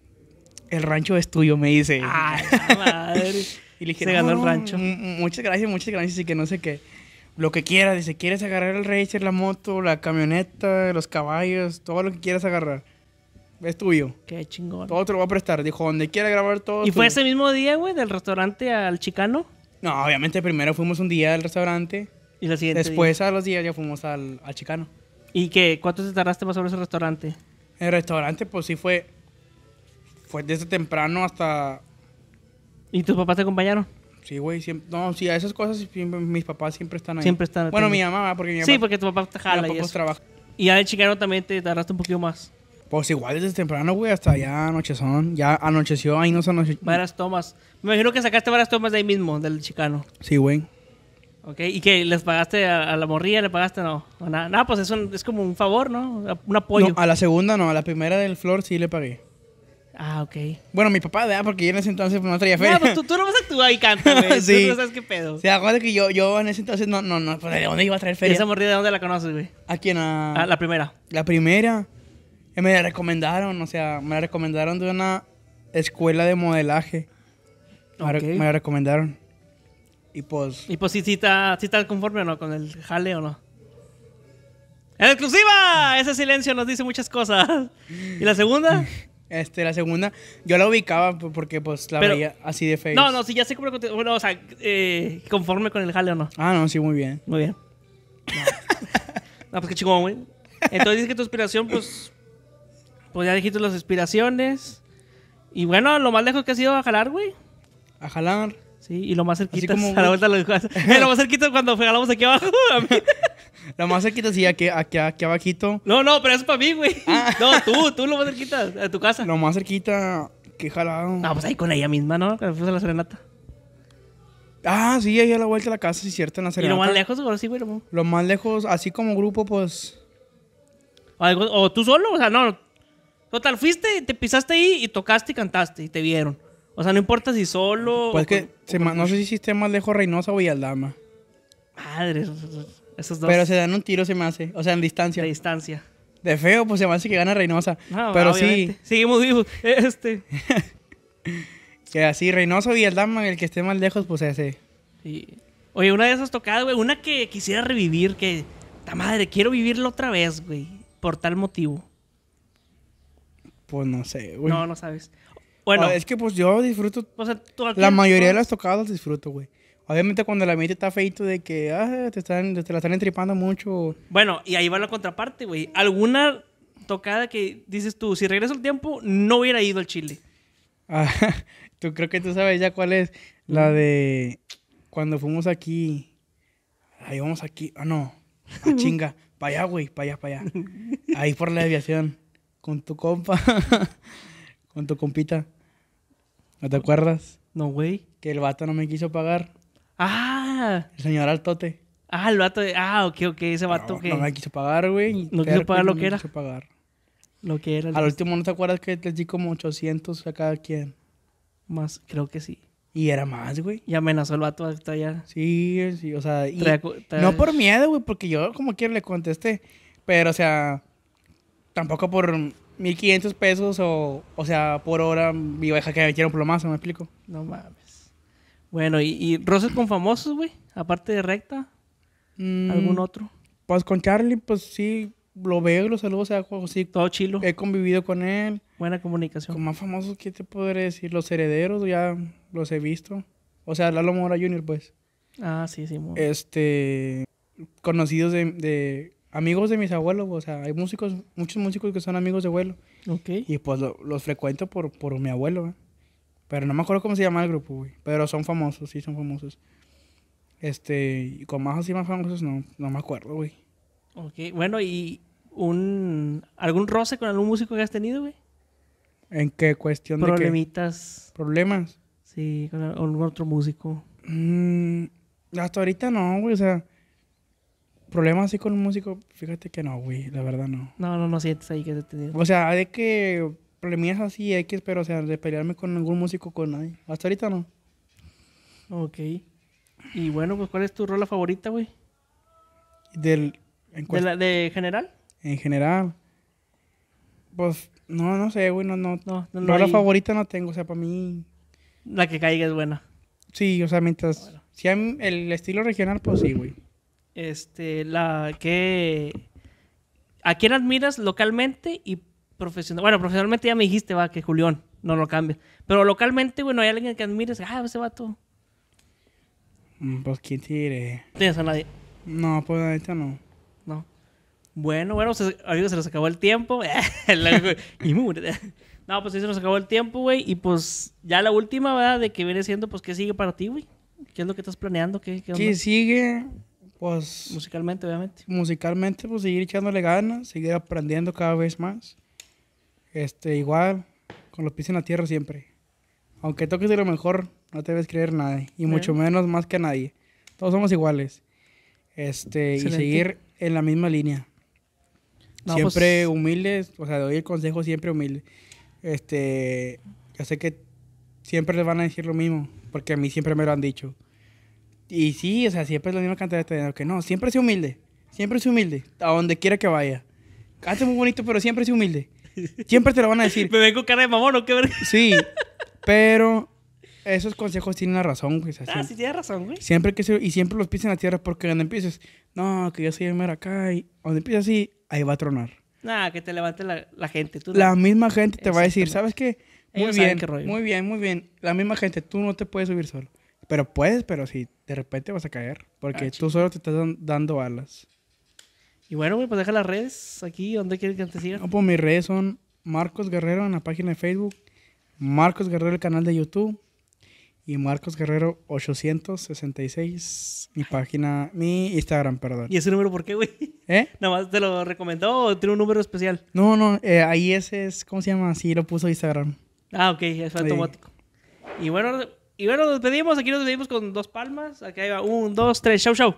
el rancho es tuyo, me dice. Ay, madre. Y le dije, se ganó el rancho. Muchas gracias, y que no sé qué. Lo que quieras, dice, ¿quieres agarrar el racer, la moto, la camioneta, los caballos? Todo lo que quieras agarrar. Es tuyo. Qué chingón. Todo te lo voy a prestar. Dijo, donde quiera grabar todo. ¿Y fue ese mismo día, güey, del restaurante al Chicano? No, obviamente primero fuimos un día al restaurante. ¿Y la siguiente después día? A los días ya fuimos al Chicano. ¿Y qué? ¿Cuánto te tardaste más sobre ese restaurante? El restaurante, pues sí fue desde temprano hasta... ¿Y tus papás te acompañaron? Sí, güey, siempre... No, sí, a esas cosas mis papás siempre están ahí. Siempre están. Bueno, mi mamá, porque mi mamá... Sí, porque tu papá te jala y eso. Trabaja. Y al Chicano también te tardaste un poquito más. Pues igual desde temprano, güey, hasta ya anochezón. Ya anocheció, ahí no se anocheció. Varias tomas. Me imagino que sacaste varias tomas de ahí mismo, del Chicano. Sí, güey. Ok, ¿y qué? ¿Les pagaste a la morrilla? ¿Le pagaste? No, nada. Nada, pues eso es como un favor, ¿no? Un apoyo. No, a la segunda no, a la primera del Flor sí le pagué. Ah, ok. Bueno, mi papá, ¿verdad? Porque yo en ese entonces no traía feria. No, pues tú no vas a actuar y cantar, güey. Sí. Tú no sabes qué pedo. O sea, acuérdate que yo en ese entonces no. ¿De dónde iba a traer feria? ¿Y esa morrida de dónde la conoces, güey? ¿A quién? Ah, la primera. La primera. Me la recomendaron, o sea, me la recomendaron de una escuela de modelaje. Okay. Me la recomendaron. Y pues... ¿sí estás conforme o no con el jale o no? ¡En exclusiva! Ese silencio nos dice muchas cosas. ¿Y la segunda? La segunda, yo la ubicaba porque pues la veía así de feo. No, sí, ya sé cómo... Bueno, o sea, ¿conforme con el jale o no? Ah, no, sí, muy bien. Muy bien. No, pues qué chingón, güey. Entonces dices que tu inspiración, pues... Pues ya dijiste las aspiraciones. Y bueno, lo más lejos que has ido a jalar, güey. A jalar. Sí, y lo más cerquita. A la vuelta lo más cerquita cuando jalamos aquí abajo. A mí. Lo más cerquita, sí, aquí abajito. No, no, pero eso es para mí, güey. Ah. No, tú lo más cerquita, a tu casa. Lo más cerquita que he jalado. No, pues ahí con ella misma, ¿no? Cuando fuimos a la serenata. Ah, sí, ahí a la vuelta de la casa, sí, cierto, en la serenata. ¿Y lo más lejos, ahora sí, güey? Lo más lejos, así como grupo, pues... ¿O tú solo? O sea, no. Total, fuiste, te pisaste ahí y tocaste y cantaste y te vieron. O sea, no importa si solo... Pues que no sé si hiciste más lejos Reynosa o Villaldama. Madre, esos dos. Pero se dan un tiro, se me hace. O sea, en distancia. De distancia. De feo, pues se me hace que gana Reynosa. No, pero obviamente. Sí. Seguimos vivos. Que así, Reynosa o Villaldama, el que esté más lejos, pues ese. Sí. Oye, una de esas tocadas, güey. Una que quisiera revivir, que... ¡Ta madre! Quiero vivirlo otra vez, güey. Por tal motivo. Pues no sé, güey. No, no sabes. Bueno. Es que pues yo disfruto... O sea, la mayoría de las tocadas disfruto, güey. Obviamente cuando el ambiente está feito de que... Ah, te la están entripando mucho. Bueno, y ahí va la contraparte, güey. ¿Alguna tocada que dices tú, si regreso el tiempo, no hubiera ido al Chile? Ah, tú creo que tú sabes ya cuál es. La de... Cuando fuimos aquí... Ahí vamos aquí... Ah, no. Ah, chinga. Para allá, güey. Para allá. Ahí por la desviación. Con tu compa. Con tu compita. ¿No te acuerdas? No, güey. Que el vato no me quiso pagar. ¡Ah! El señor Altote. Ah, el vato. Ah, ok. Ese vato que... No me quiso pagar, güey. No quiso pagar lo que era. No quiso pagar. Lo que era. Al último, ¿no te acuerdas que les di como 800 a cada quien? Más, creo que sí. Y era más, güey. Y amenazó el vato hasta allá. Sí, o sea... Y no por miedo, güey, porque yo como quiera le contesté. Pero, o sea, tampoco por 1,500 pesos o sea, por hora iba a dejar que me metieron plomazo, ¿me explico? No mames. Bueno, ¿y roces con famosos, güey? Aparte de Reyta, ¿algún otro? Pues con Charly, pues sí, lo veo, lo saludo, o sea, sí. Todo chilo. He convivido con él. Buena comunicación. Con más famosos, ¿qué te podré decir? Los Herederos, ya los he visto. O sea, Lalo Mora Junior, pues. Ah, sí. Mora. Conocidos de amigos de mis abuelos, o sea, hay músicos, muchos músicos que son amigos de abuelo. Ok. Y pues los frecuento por mi abuelo, ¿eh? Pero no me acuerdo cómo se llama el grupo, güey. Pero son famosos, sí, son famosos. Y con más así más famosos no me acuerdo, güey. Ok, bueno, ¿y algún roce con algún músico que has tenido, güey? ¿En qué cuestión? Problemitas. ¿Problemas? Sí, con algún otro músico. Hasta ahorita no, güey, o sea... Problemas así con un músico, fíjate que no, güey, la verdad no. No sientes ahí que te digo. O sea, hay que problemas así X, pero o sea, de pelearme con ningún músico con nadie. Hasta ahorita no. Ok. Y bueno, pues, ¿cuál es tu rola favorita, güey? ¿De general? En general. Pues, no sé, güey, no rola hay... favorita no tengo, o sea, para mí... La que caiga es buena. Sí, o sea, mientras... Bueno. Si hay el estilo regional, pues sí, güey. ¿A quién admiras localmente y profesionalmente? Bueno, profesionalmente ya me dijiste, va, que Julión, no lo cambies. Pero localmente, bueno, ¿hay alguien que admires? Ah, ese vato. Pues, ¿quién te diré? ¿No tienes a nadie? No, pues, ahorita no. No. Bueno, ahorita se nos acabó el tiempo. No, pues, sí se nos acabó el tiempo, güey. Y, pues, ya la última, ¿verdad? De que viene siendo, pues, ¿qué sigue para ti, güey? ¿Qué es lo que estás planeando? ¿Qué sigue? Pues... Musicalmente, obviamente. Musicalmente, pues, seguir echándole ganas, seguir aprendiendo cada vez más. Igual, con los pies en la tierra siempre. Aunque toques de lo mejor, no te debes creer nada. Y mucho menos más que a nadie. Todos somos iguales. Y seguir en la misma línea. No, siempre pues... humildes, o sea, doy el consejo siempre humilde. Ya sé que siempre les van a decir lo mismo, porque a mí siempre me lo han dicho. Y sí, o sea, siempre es la misma cantidad de dinero que no. Siempre sé humilde. A donde quiera que vaya. Cante muy bonito, pero siempre sé humilde. Siempre te lo van a decir. ¿Me vengo cara de mamón o qué verga? Sí, pero esos consejos tienen la razón, güey. O sea, sí tienes razón, güey. Siempre que se... Y siempre los pies en la tierra porque donde empieces... No, que yo soy el mero acá y... Donde empiezas así, ahí va a tronar. Nah, que te levante la gente. Tú no... La misma gente te va a decir, ¿sabes qué? Muy bien. La misma gente, tú no te puedes subir solo. Pero puedes, pero sí, de repente vas a caer. Porque tú solo te estás dando alas. Y bueno, güey, pues deja las redes aquí, donde quieres que te sigan. No, pues mis redes son Marcos Guerrero en la página de Facebook, Marcos Guerrero el canal de YouTube y Marcos Guerrero 866 mi página, mi Instagram, perdón. ¿Y ese número por qué, güey? ¿Nada más te lo recomendó o tiene un número especial? No, no, ahí ese es, ¿cómo se llama? Sí, lo puso Instagram. Ah, ok, es automático. Y bueno, nos despedimos, aquí nos despedimos con dos palmas, aquí va, 1, 2, 3, show.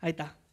Ahí está.